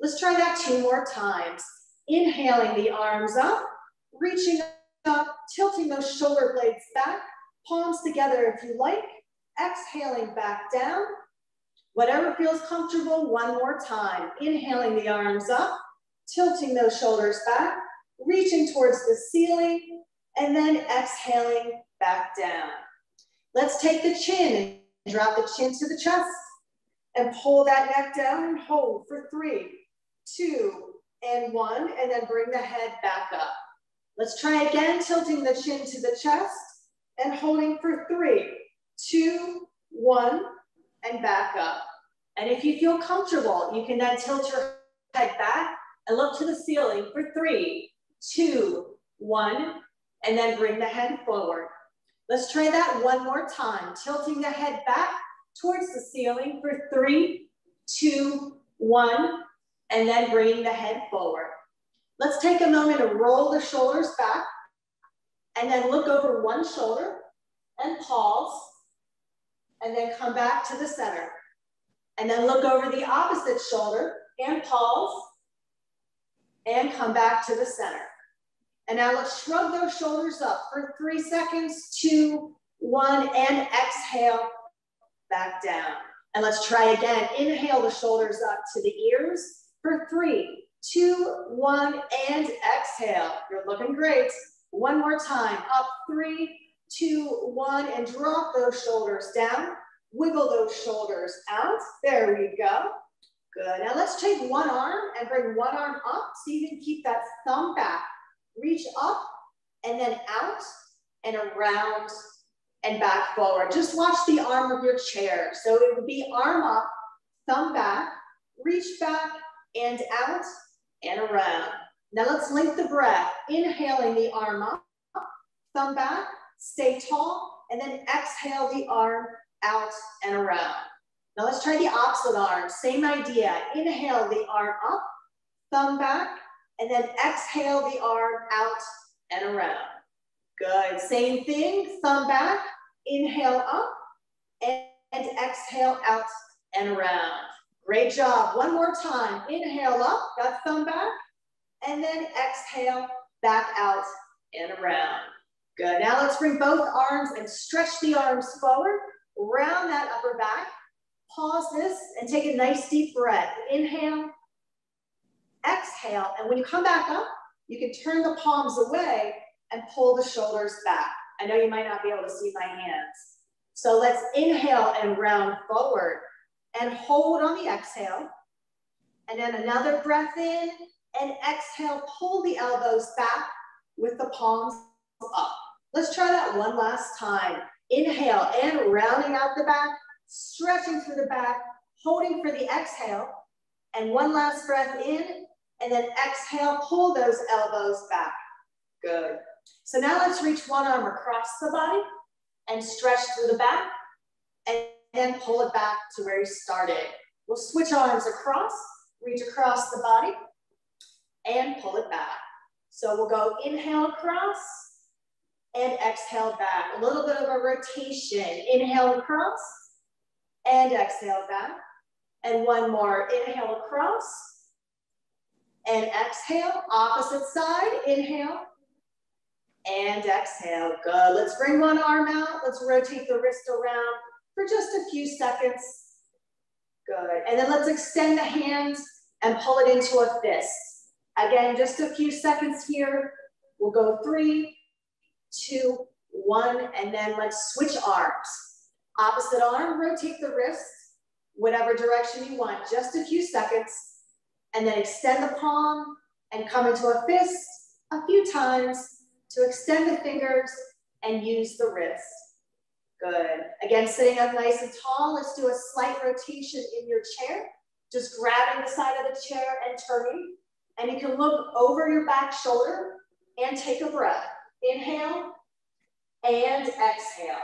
Let's try that 2 more times. Inhaling the arms up, reaching up, tilting those shoulder blades back, palms together if you like, exhaling back down. Whatever feels comfortable, 1 more time. Inhaling the arms up, tilting those shoulders back, reaching towards the ceiling, and then exhaling back down. Let's take the chin and drop the chin to the chest and pull that neck down and hold for 3, 2, and 1, and then bring the head back up. Let's try again, tilting the chin to the chest and holding for 3, 2, 1, and back up. And if you feel comfortable, you can then tilt your head back and look to the ceiling for 3, 2, 1, and then bring the head forward. Let's try that 1 more time, tilting the head back towards the ceiling for 3, 2, 1, and then bringing the head forward. Let's take a moment to roll the shoulders back and then look over one shoulder and pause, and then come back to the center. And then look over the opposite shoulder and pause, and come back to the center. And now let's shrug those shoulders up for 3 seconds, 2, 1, and exhale back down. And let's try again. Inhale the shoulders up to the ears for 3, 2, 1, and exhale. You're looking great. 1 more time. Up 3, 2, 1, and drop those shoulders down. Wiggle those shoulders out. There we go. Good. Now let's take one arm and bring one arm up so you can keep that thumb back. Reach up and then out and around and back forward. Just watch the arm of your chair. So it would be arm up, thumb back, reach back and out and around. Now let's link the breath. Inhaling the arm up, thumb back, stay tall, and then exhale the arm out and around. Now let's try the opposite arm. Same idea. Inhale the arm up, thumb back, and then exhale the arm out and around. Good. Same thing. Thumb back, inhale up, and exhale out and around. Great job. 1 more time. Inhale up, got thumb back, and then exhale back out and around. Good. Now let's bring both arms and stretch the arms forward. Round that upper back. Pause this and take a nice deep breath. Inhale, exhale, and when you come back up, you can turn the palms away and pull the shoulders back. I know you might not be able to see my hands. So let's inhale and round forward and hold on the exhale. And then another breath in and exhale, pull the elbows back with the palms up. Let's try that 1 last time. Inhale and rounding out the back, stretching through the back, holding for the exhale, and 1 last breath in, and then exhale, pull those elbows back. Good. So now let's reach one arm across the body and stretch through the back, and then pull it back to where you started. We'll switch arms across, reach across the body, and pull it back. So we'll go inhale across, and exhale back. A little bit of a rotation. Inhale across, and exhale back. And 1 more. Inhale across and exhale. Opposite side. Inhale and exhale. Good. Let's bring one arm out. Let's rotate the wrist around for just a few seconds. Good. And then let's extend the hands and pull it into a fist. Again, just a few seconds here. We'll go 3, 2, 1, and then let's switch arms. Opposite arm, rotate the wrist, whatever direction you want, just a few seconds, and then extend the palm and come into a fist a few times to extend the fingers and use the wrist. Good. Again, sitting up nice and tall, let's do a slight rotation in your chair, just grabbing the side of the chair and turning, and you can look over your back shoulder and take a breath. Inhale and exhale.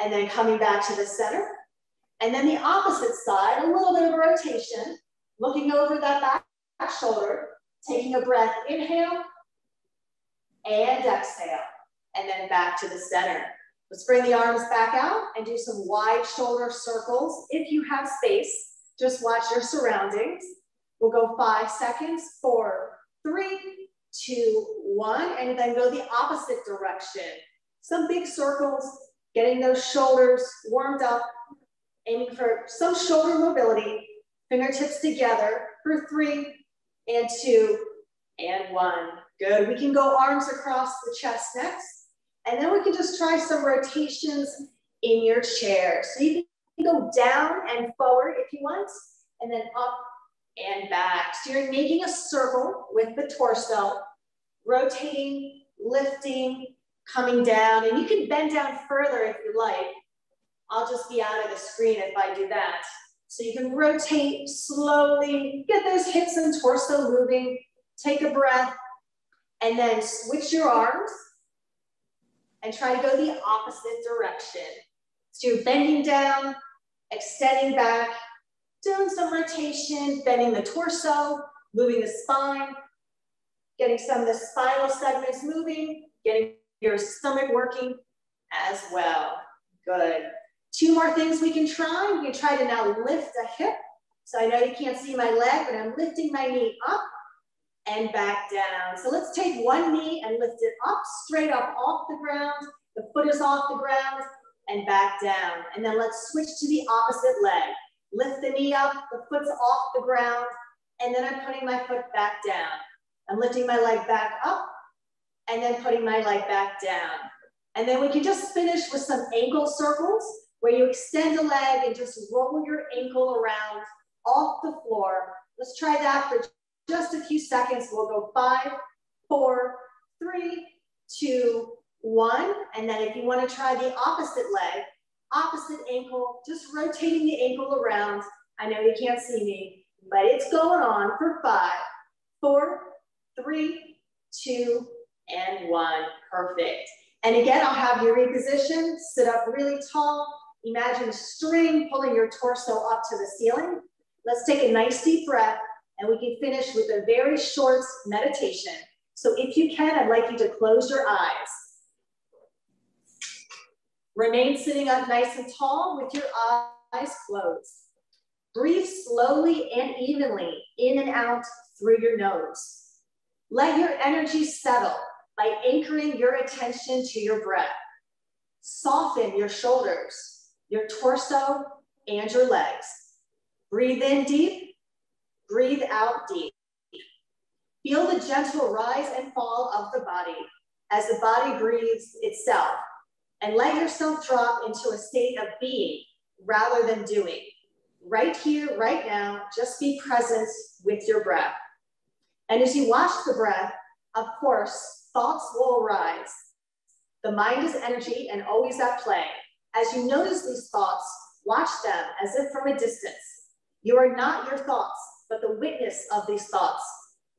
And then coming back to the center. And then the opposite side, a little bit of a rotation, looking over that back shoulder, taking a breath, inhale, and exhale, and then back to the center. Let's bring the arms back out and do some wide shoulder circles. If you have space, just watch your surroundings. We'll go 5 seconds, 4, 3, 2, 1, and then go the opposite direction. Some big circles, getting those shoulders warmed up, aiming for some shoulder mobility, fingertips together for 3 and 2 and 1. Good, we can go arms across the chest next, and then we can just try some rotations in your chair. So you can go down and forward if you want, and then up and back. So you're making a circle with the torso, rotating, lifting, coming down, and you can bend down further if you like. I'll just be out of the screen if I do that. So you can rotate slowly, get those hips and torso moving, take a breath, and then switch your arms and try to go the opposite direction. So you're bending down, extending back, doing some rotation, bending the torso, moving the spine, getting some of the spinal segments moving, getting your stomach working as well. Good. Two more things we can try. We can try to now lift a hip. So I know you can't see my leg, but I'm lifting my knee up and back down. So let's take one knee and lift it up, straight up off the ground. The foot is off the ground and back down. And then let's switch to the opposite leg. Lift the knee up, the foot's off the ground, and then I'm putting my foot back down. I'm lifting my leg back up and then putting my leg back down. And then we can just finish with some ankle circles where you extend a leg and just roll your ankle around off the floor. Let's try that for just a few seconds. We'll go 5, 4, 3, 2, 1. And then if you want to try the opposite leg, opposite ankle, just rotating the ankle around. I know you can't see me, but it's going on for 5, 4, 3, 2, and 1. Perfect. And again, I'll have you reposition, sit up really tall. Imagine a string pulling your torso up to the ceiling. Let's take a nice deep breath, and we can finish with a very short meditation. So if you can, I'd like you to close your eyes. Remain sitting up nice and tall with your eyes closed. Breathe slowly and evenly in and out through your nose. Let your energy settle by anchoring your attention to your breath. Soften your shoulders, your torso, and your legs. Breathe in deep, breathe out deep. Feel the gentle rise and fall of the body as the body breathes itself, and let yourself drop into a state of being rather than doing. Right here, right now, just be present with your breath. And as you watch the breath, of course, thoughts will arise. The mind is energy and always at play. As you notice these thoughts, watch them as if from a distance. You are not your thoughts, but the witness of these thoughts.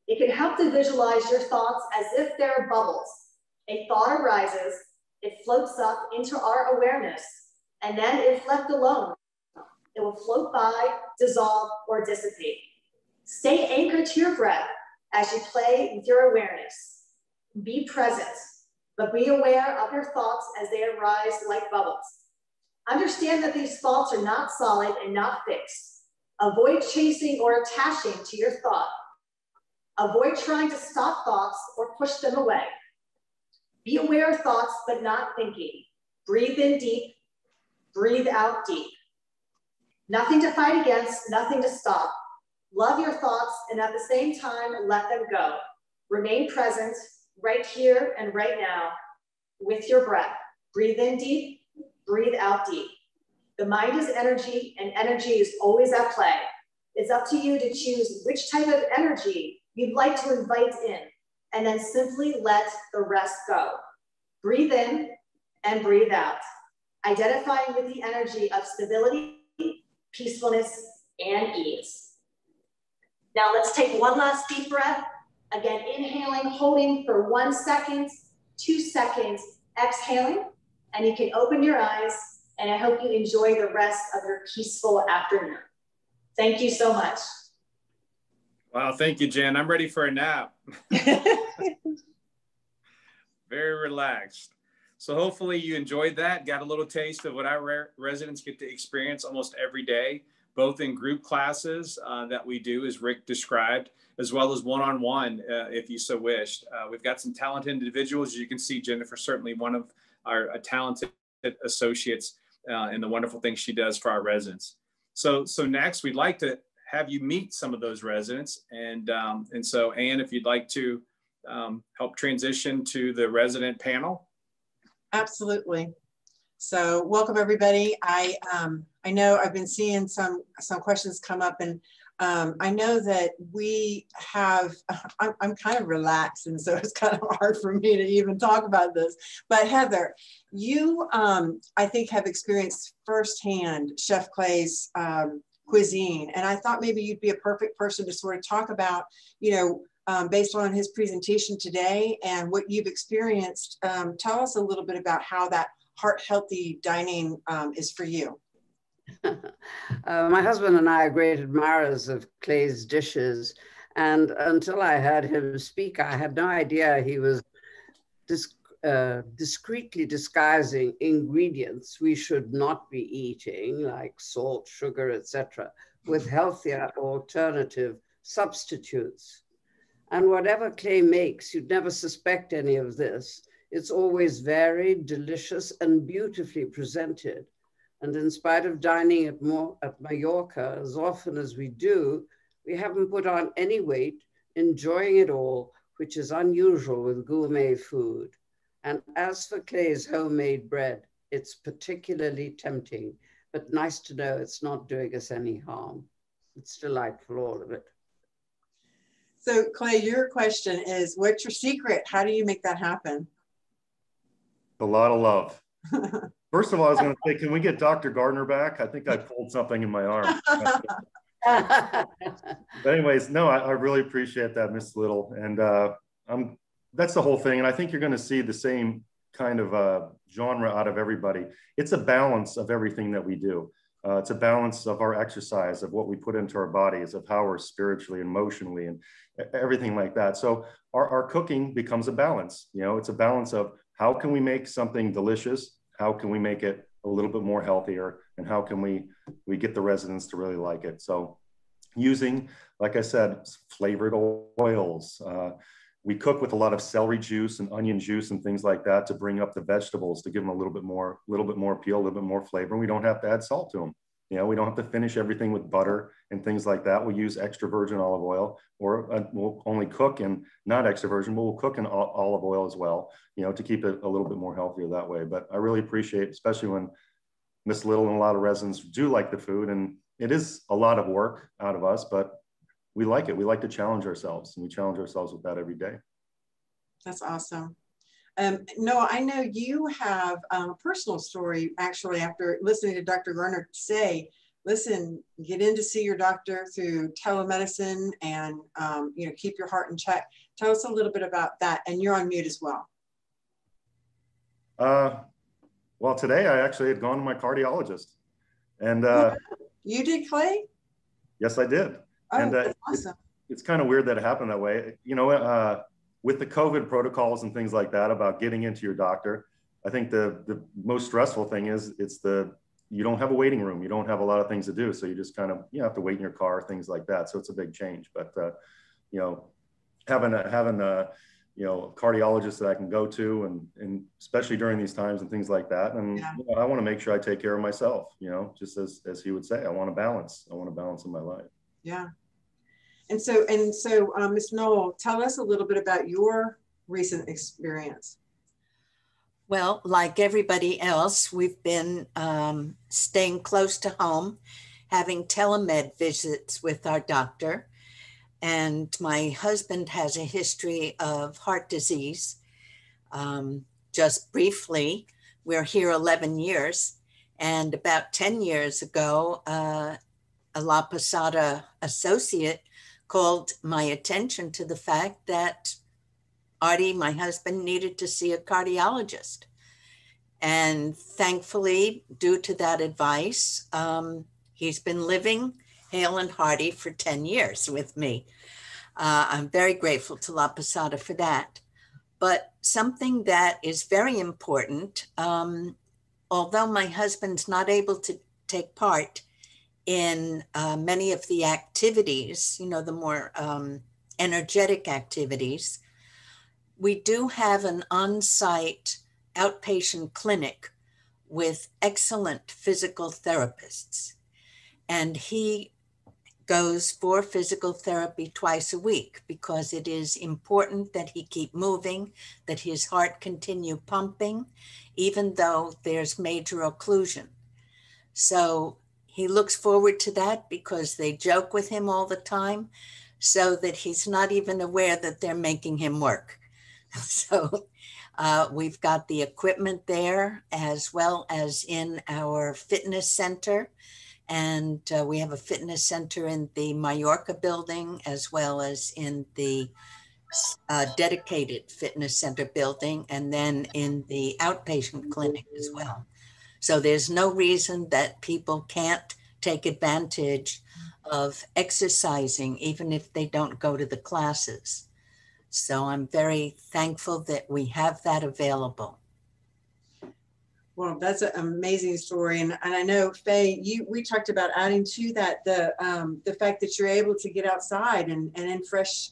It can help to visualize your thoughts as if they're bubbles. A thought arises, it floats up into our awareness, and then if left alone, it will float by, dissolve, or dissipate. Stay anchored to your breath as you play with your awareness. Be present, but be aware of your thoughts as they arise like bubbles. Understand that these thoughts are not solid and not fixed. Avoid chasing or attaching to your thought. Avoid trying to stop thoughts or push them away. Be aware of thoughts, but not thinking. Breathe in deep, breathe out deep. Nothing to fight against, nothing to stop. Love your thoughts, and at the same time, let them go. Remain present right here and right now with your breath. Breathe in deep, breathe out deep. The mind is energy, and energy is always at play. It's up to you to choose which type of energy you'd like to invite in, and then simply let the rest go. Breathe in and breathe out, identifying with the energy of stability, peacefulness, and ease. Now let's take one last deep breath. Again, inhaling, holding for 1 second, 2 seconds, exhaling, and you can open your eyes, and I hope you enjoy the rest of your peaceful afternoon. Thank you so much. Wow, thank you, Jen. I'm ready for a nap. Very relaxed. So hopefully you enjoyed that, got a little taste of what our residents get to experience almost every day, both in group classes that we do, as Rick described, as well as one-on-one, if you so wished. We've got some talented individuals. As you can see, Jennifer, certainly one of our talented associates and the wonderful things she does for our residents. So next, we'd like to have you meet some of those residents. And so, Anne, if you'd like to help transition to the resident panel. Absolutely. So welcome, everybody. I know I've been seeing some questions come up, and I know that we have, I'm kind of relaxed, and so it's kind of hard for me to even talk about this. But Heather, you, I think, have experienced firsthand Chef Clay's cuisine, and I thought maybe you'd be a perfect person to sort of talk about, you know, based on his presentation today and what you've experienced. Tell us a little bit about how that heart-healthy dining is for you. My husband and I are great admirers of Clay's dishes, and until I heard him speak, I had no idea he was discreetly disguising ingredients we should not be eating, like salt, sugar, etc., with healthier alternative substitutes. And whatever Clay makes, you'd never suspect any of this. It's always varied, delicious, and beautifully presented. And in spite of dining at Mallorca as often as we do, we haven't put on any weight, enjoying it all, which is unusual with gourmet food. And as for Clay's homemade bread, it's particularly tempting, but nice to know it's not doing us any harm. It's delightful, all of it. So Clay, your question is, what's your secret? How do you make that happen? A lot of love. First of all, I was going to say, can we get Dr. Gardner back? I think I pulled something in my arm. But anyways, no, I really appreciate that, Ms. Little. And that's the whole thing. And I think you're going to see the same kind of genre out of everybody. It's a balance of everything that we do. It's a balance of our exercise, of what we put into our bodies, of how we're spiritually, emotionally, and everything like that. So our cooking becomes a balance. You know, it's a balance of how can we make something delicious? How can we make it a little bit more healthier? And how can we get the residents to really like it? So using, like I said, flavored oils. We cook with a lot of celery juice and onion juice and things like that to bring up the vegetables, to give them a little bit more appeal, a little bit more flavor. And we don't have to add salt to them. You know, we don't have to finish everything with butter and things like that. We'll use extra virgin olive oil, or we'll only cook in not extra virgin, but we'll cook in olive oil as well, you know, to keep it a little bit more healthier that way. But I really appreciate, especially when Miss Little and a lot of residents do like the food, and it is a lot of work out of us, but we like it. We like to challenge ourselves, and we challenge ourselves with that every day. That's awesome. Noah, I know you have a personal story, actually, after listening to Dr. Gardner say, listen, get in to see your doctor through telemedicine and, you know, keep your heart in check. Tell us a little bit about that. And you're on mute as well. Well, today I actually had gone to my cardiologist. And you did, Clay? Yes, I did. Oh, and, that's awesome. It's kind of weird that it happened that way. You know, with the COVID protocols and things like that about getting into your doctor, I think the most stressful thing is you don't have a waiting room. You don't have a lot of things to do. So you just kind of, you have to wait in your car, things like that. So it's a big change, but you know, having a, you know, cardiologist that I can go to, and especially during these times and things like that. And yeah. You know, I want to make sure I take care of myself, you know, just as he would say, I want to balance. I want to balance in my life. Yeah. And so, Ms. Noel, tell us a little bit about your recent experience. Well, like everybody else, we've been staying close to home, having telemed visits with our doctor. And my husband has a history of heart disease. Just briefly, we're here 11 years. And about 10 years ago, a La Posada associate called my attention to the fact that Artie, my husband, needed to see a cardiologist. And thankfully, due to that advice, he's been living hale and hearty for 10 years with me. I'm very grateful to La Posada for that. But something that is very important, although my husband's not able to take part in many of the activities, you know, the more energetic activities, we do have an on-site outpatient clinic with excellent physical therapists. And he goes for physical therapy twice a week because it is important that he keep moving, that his heart continue pumping, even though there's major occlusion. So he looks forward to that because they joke with him all the time so that he's not even aware that they're making him work. So we've got the equipment there as well as in our fitness center. And we have a fitness center in the Mallorca building, as well as in the dedicated fitness center building, and then in the outpatient clinic as well. So there's no reason that people can't take advantage of exercising, even if they don't go to the classes. So I'm very thankful that we have that available. Well, that's an amazing story. And I know, Faye, we talked about adding to that the fact that you're able to get outside and in fresh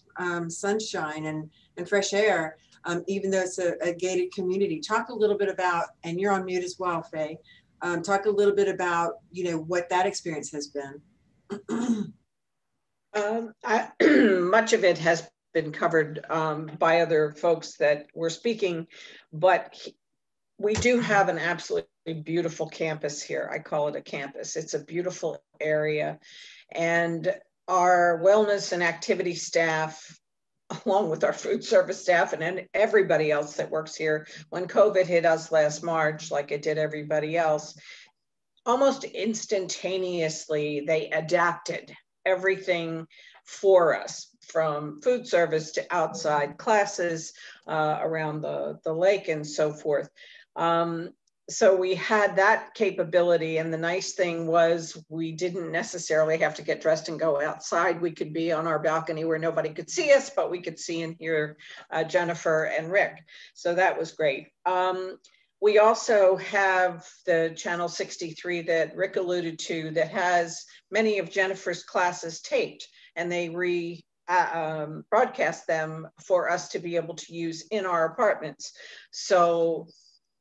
sunshine and fresh air, even though it's a gated community. Talk a little bit about, and you're on mute as well, Faye, talk a little bit about, you know, what that experience has been. Much of it has been covered by other folks that were speaking, but we do have an absolutely beautiful campus here. I call it a campus. It's a beautiful area. And our wellness and activity staff, along with our food service staff and everybody else that works here, when COVID hit us last March, like it did everybody else, almost instantaneously, they adapted everything for us, from food service to outside classes around the lake and so forth. So we had that capability, and the nice thing was we didn't necessarily have to get dressed and go outside. We could be on our balcony where nobody could see us, but we could see and hear Jennifer and Rick. So that was great. We also have the Channel 63 that Rick alluded to that has many of Jennifer's classes taped, and they broadcast them for us to be able to use in our apartments. So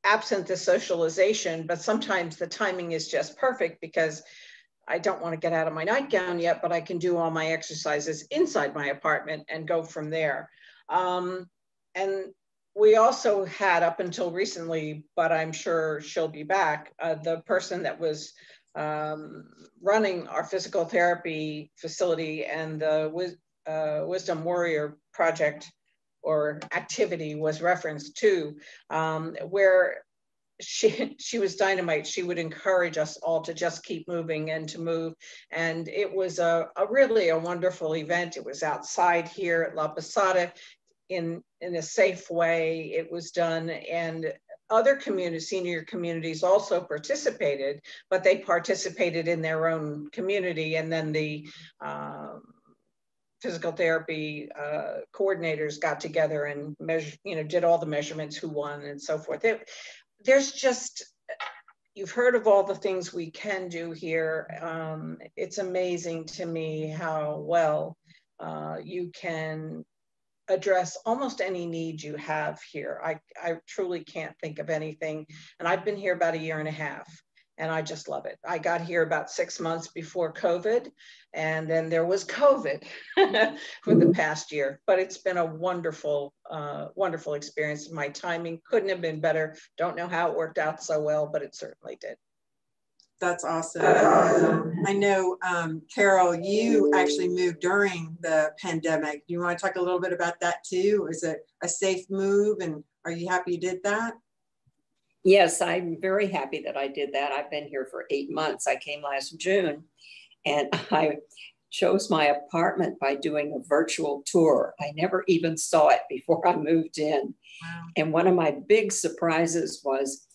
absent the socialization, but sometimes the timing is just perfect because I don't want to get out of my nightgown yet, but I can do all my exercises inside my apartment and go from there. And we also had, up until recently, but I'm sure she'll be back, the person that was running our physical therapy facility and the Wisdom Warrior project or activity was referenced to, where she was dynamite. She would encourage us all to just keep moving and to move. And it was a really a wonderful event. It was outside here at La Posada in a safe way. It was done, and other senior communities also participated, but they participated in their own community. And then the physical therapy coordinators got together and measured, you know, did all the measurements, who won and so forth. There's just, you've heard of all the things we can do here. It's amazing to me how well you can address almost any need you have here. I truly can't think of anything. And I've been here about a year and a half. And I just love it. I got here about 6 months before COVID, and then there was COVID for the past year, but it's been a wonderful, wonderful experience. My timing couldn't have been better. Don't know how it worked out so well, but it certainly did. That's awesome. I know, Carol, you actually moved during the pandemic. Do you want to talk a little bit about that too? Is it a safe move, and are you happy you did that? Yes, I'm very happy that I did that. I've been here for 8 months. I came last June, and I chose my apartment by doing a virtual tour. I never even saw it before I moved in. Wow. And one of my big surprises was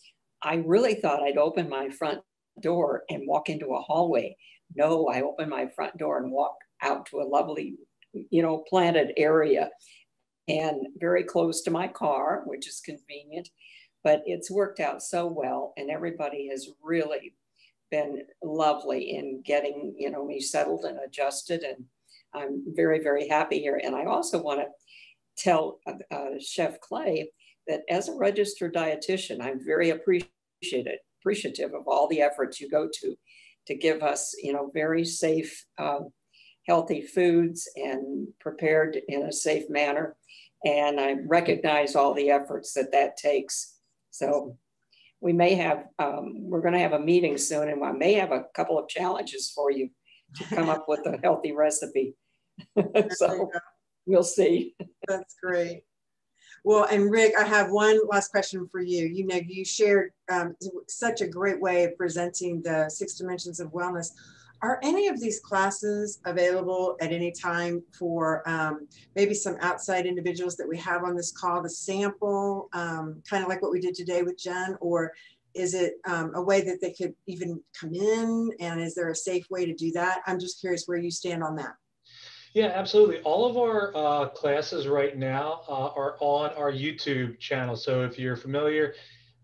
I really thought I'd open my front door and walk into a hallway. No, I opened my front door and walked out to a lovely, you know, planted area. and very close to my car, which is convenient, but it's worked out so well. And everybody has really been lovely in getting, you know, me settled and adjusted. And I'm very, very happy here. And I also want to tell Chef Clay that as a registered dietitian, I'm very appreciative of all the efforts you go to give us, you know, very safe, healthy foods and prepared in a safe manner. And I recognize all the efforts that that takes. So we may have, we're going to have a meeting soon, and I may have a couple of challenges for you to come up with a healthy recipe. So we'll see. That's great. Well, and Rick, I have one last question for you. You know, you shared such a great way of presenting the 6 dimensions of wellness. Are any of these classes available at any time for maybe some outside individuals that we have on this call to sample, kind of like what we did today with Jen? Or is it a way that they could even come in? And is there a safe way to do that? I'm just curious where you stand on that. Yeah, absolutely. All of our classes right now are on our YouTube channel. So if you're familiar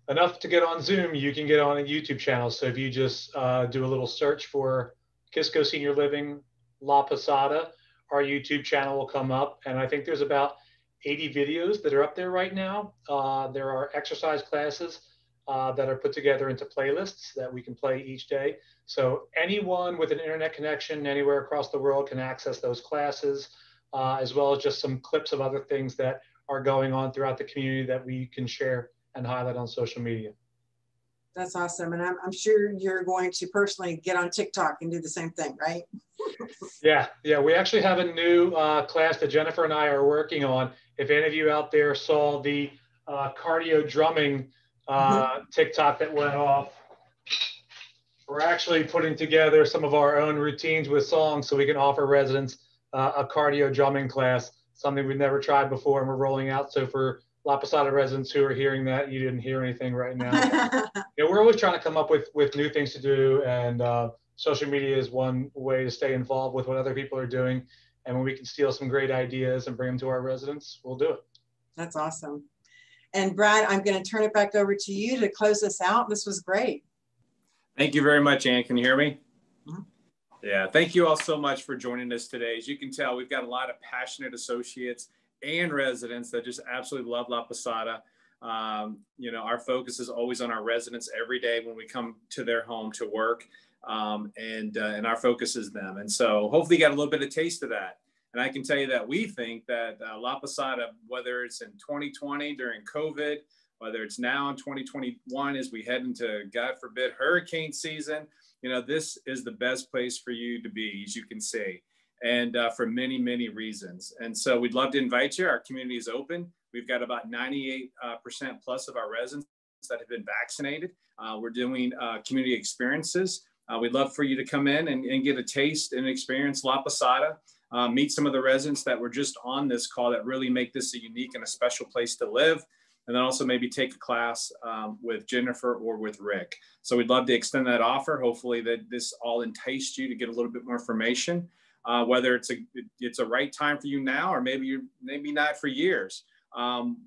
enough to get on Zoom, you can get on a YouTube channel. So if you just do a little search for Kisco Senior Living, La Posada, our YouTube channel will come up. And I think there's about 80 videos that are up there right now. There are exercise classes that are put together into playlists that we can play each day. So anyone with an internet connection anywhere across the world can access those classes, as well as just some clips of other things that are going on throughout the community that we can share and highlight on social media. That's awesome. And I'm sure you're going to personally get on TikTok and do the same thing, right? Yeah. We actually have a new class that Jennifer and I are working on. If any of you out there saw the cardio drumming TikTok that went off, we're actually putting together some of our own routines with songs so we can offer residents a cardio drumming class, something we've never tried before, and we're rolling out. So for La Posada residents who are hearing that, you didn't hear anything right now. Yeah, we're always trying to come up with new things to do, and social media is one way to stay involved with what other people are doing. And when we can steal some great ideas and bring them to our residents, we'll do it. That's awesome. And Brad, I'm going to turn it back over to you to close this out. This was great. Thank you very much, Ann. Can you hear me? Mm-hmm. Yeah, thank you all so much for joining us today. As you can tell, we've got a lot of passionate associates and residents that just absolutely love La Posada. You know, our focus is always on our residents every day when we come to their home to work, and our focus is them. And so hopefully you got a little bit of taste of that. And I can tell you that we think that La Posada, whether it's in 2020 during COVID, whether it's now in 2021 as we head into, God forbid, hurricane season, you know, this is the best place for you to be, as you can see, and for many, many reasons. And so we'd love to invite you. Our community is open. We've got about 98% plus of our residents that have been vaccinated. We're doing community experiences. We'd love for you to come in and get a taste and experience La Posada. Meet some of the residents that were just on this call that really make this a unique and a special place to live. And then also maybe take a class with Jennifer or with Rick. So we'd love to extend that offer. Hopefully that this all enticed you to get a little bit more information, whether it's a right time for you now, or maybe not for years.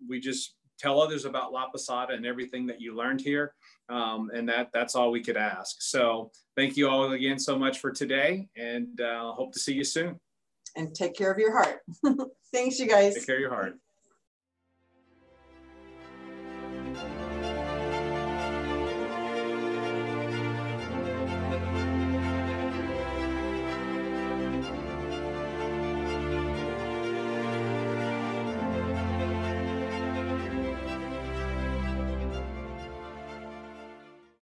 We just tell others about La Posada and everything that you learned here. And that's all we could ask. So thank you all again so much for today, and hope to see you soon. And take care of your heart. Thanks, you guys. Take care of your heart.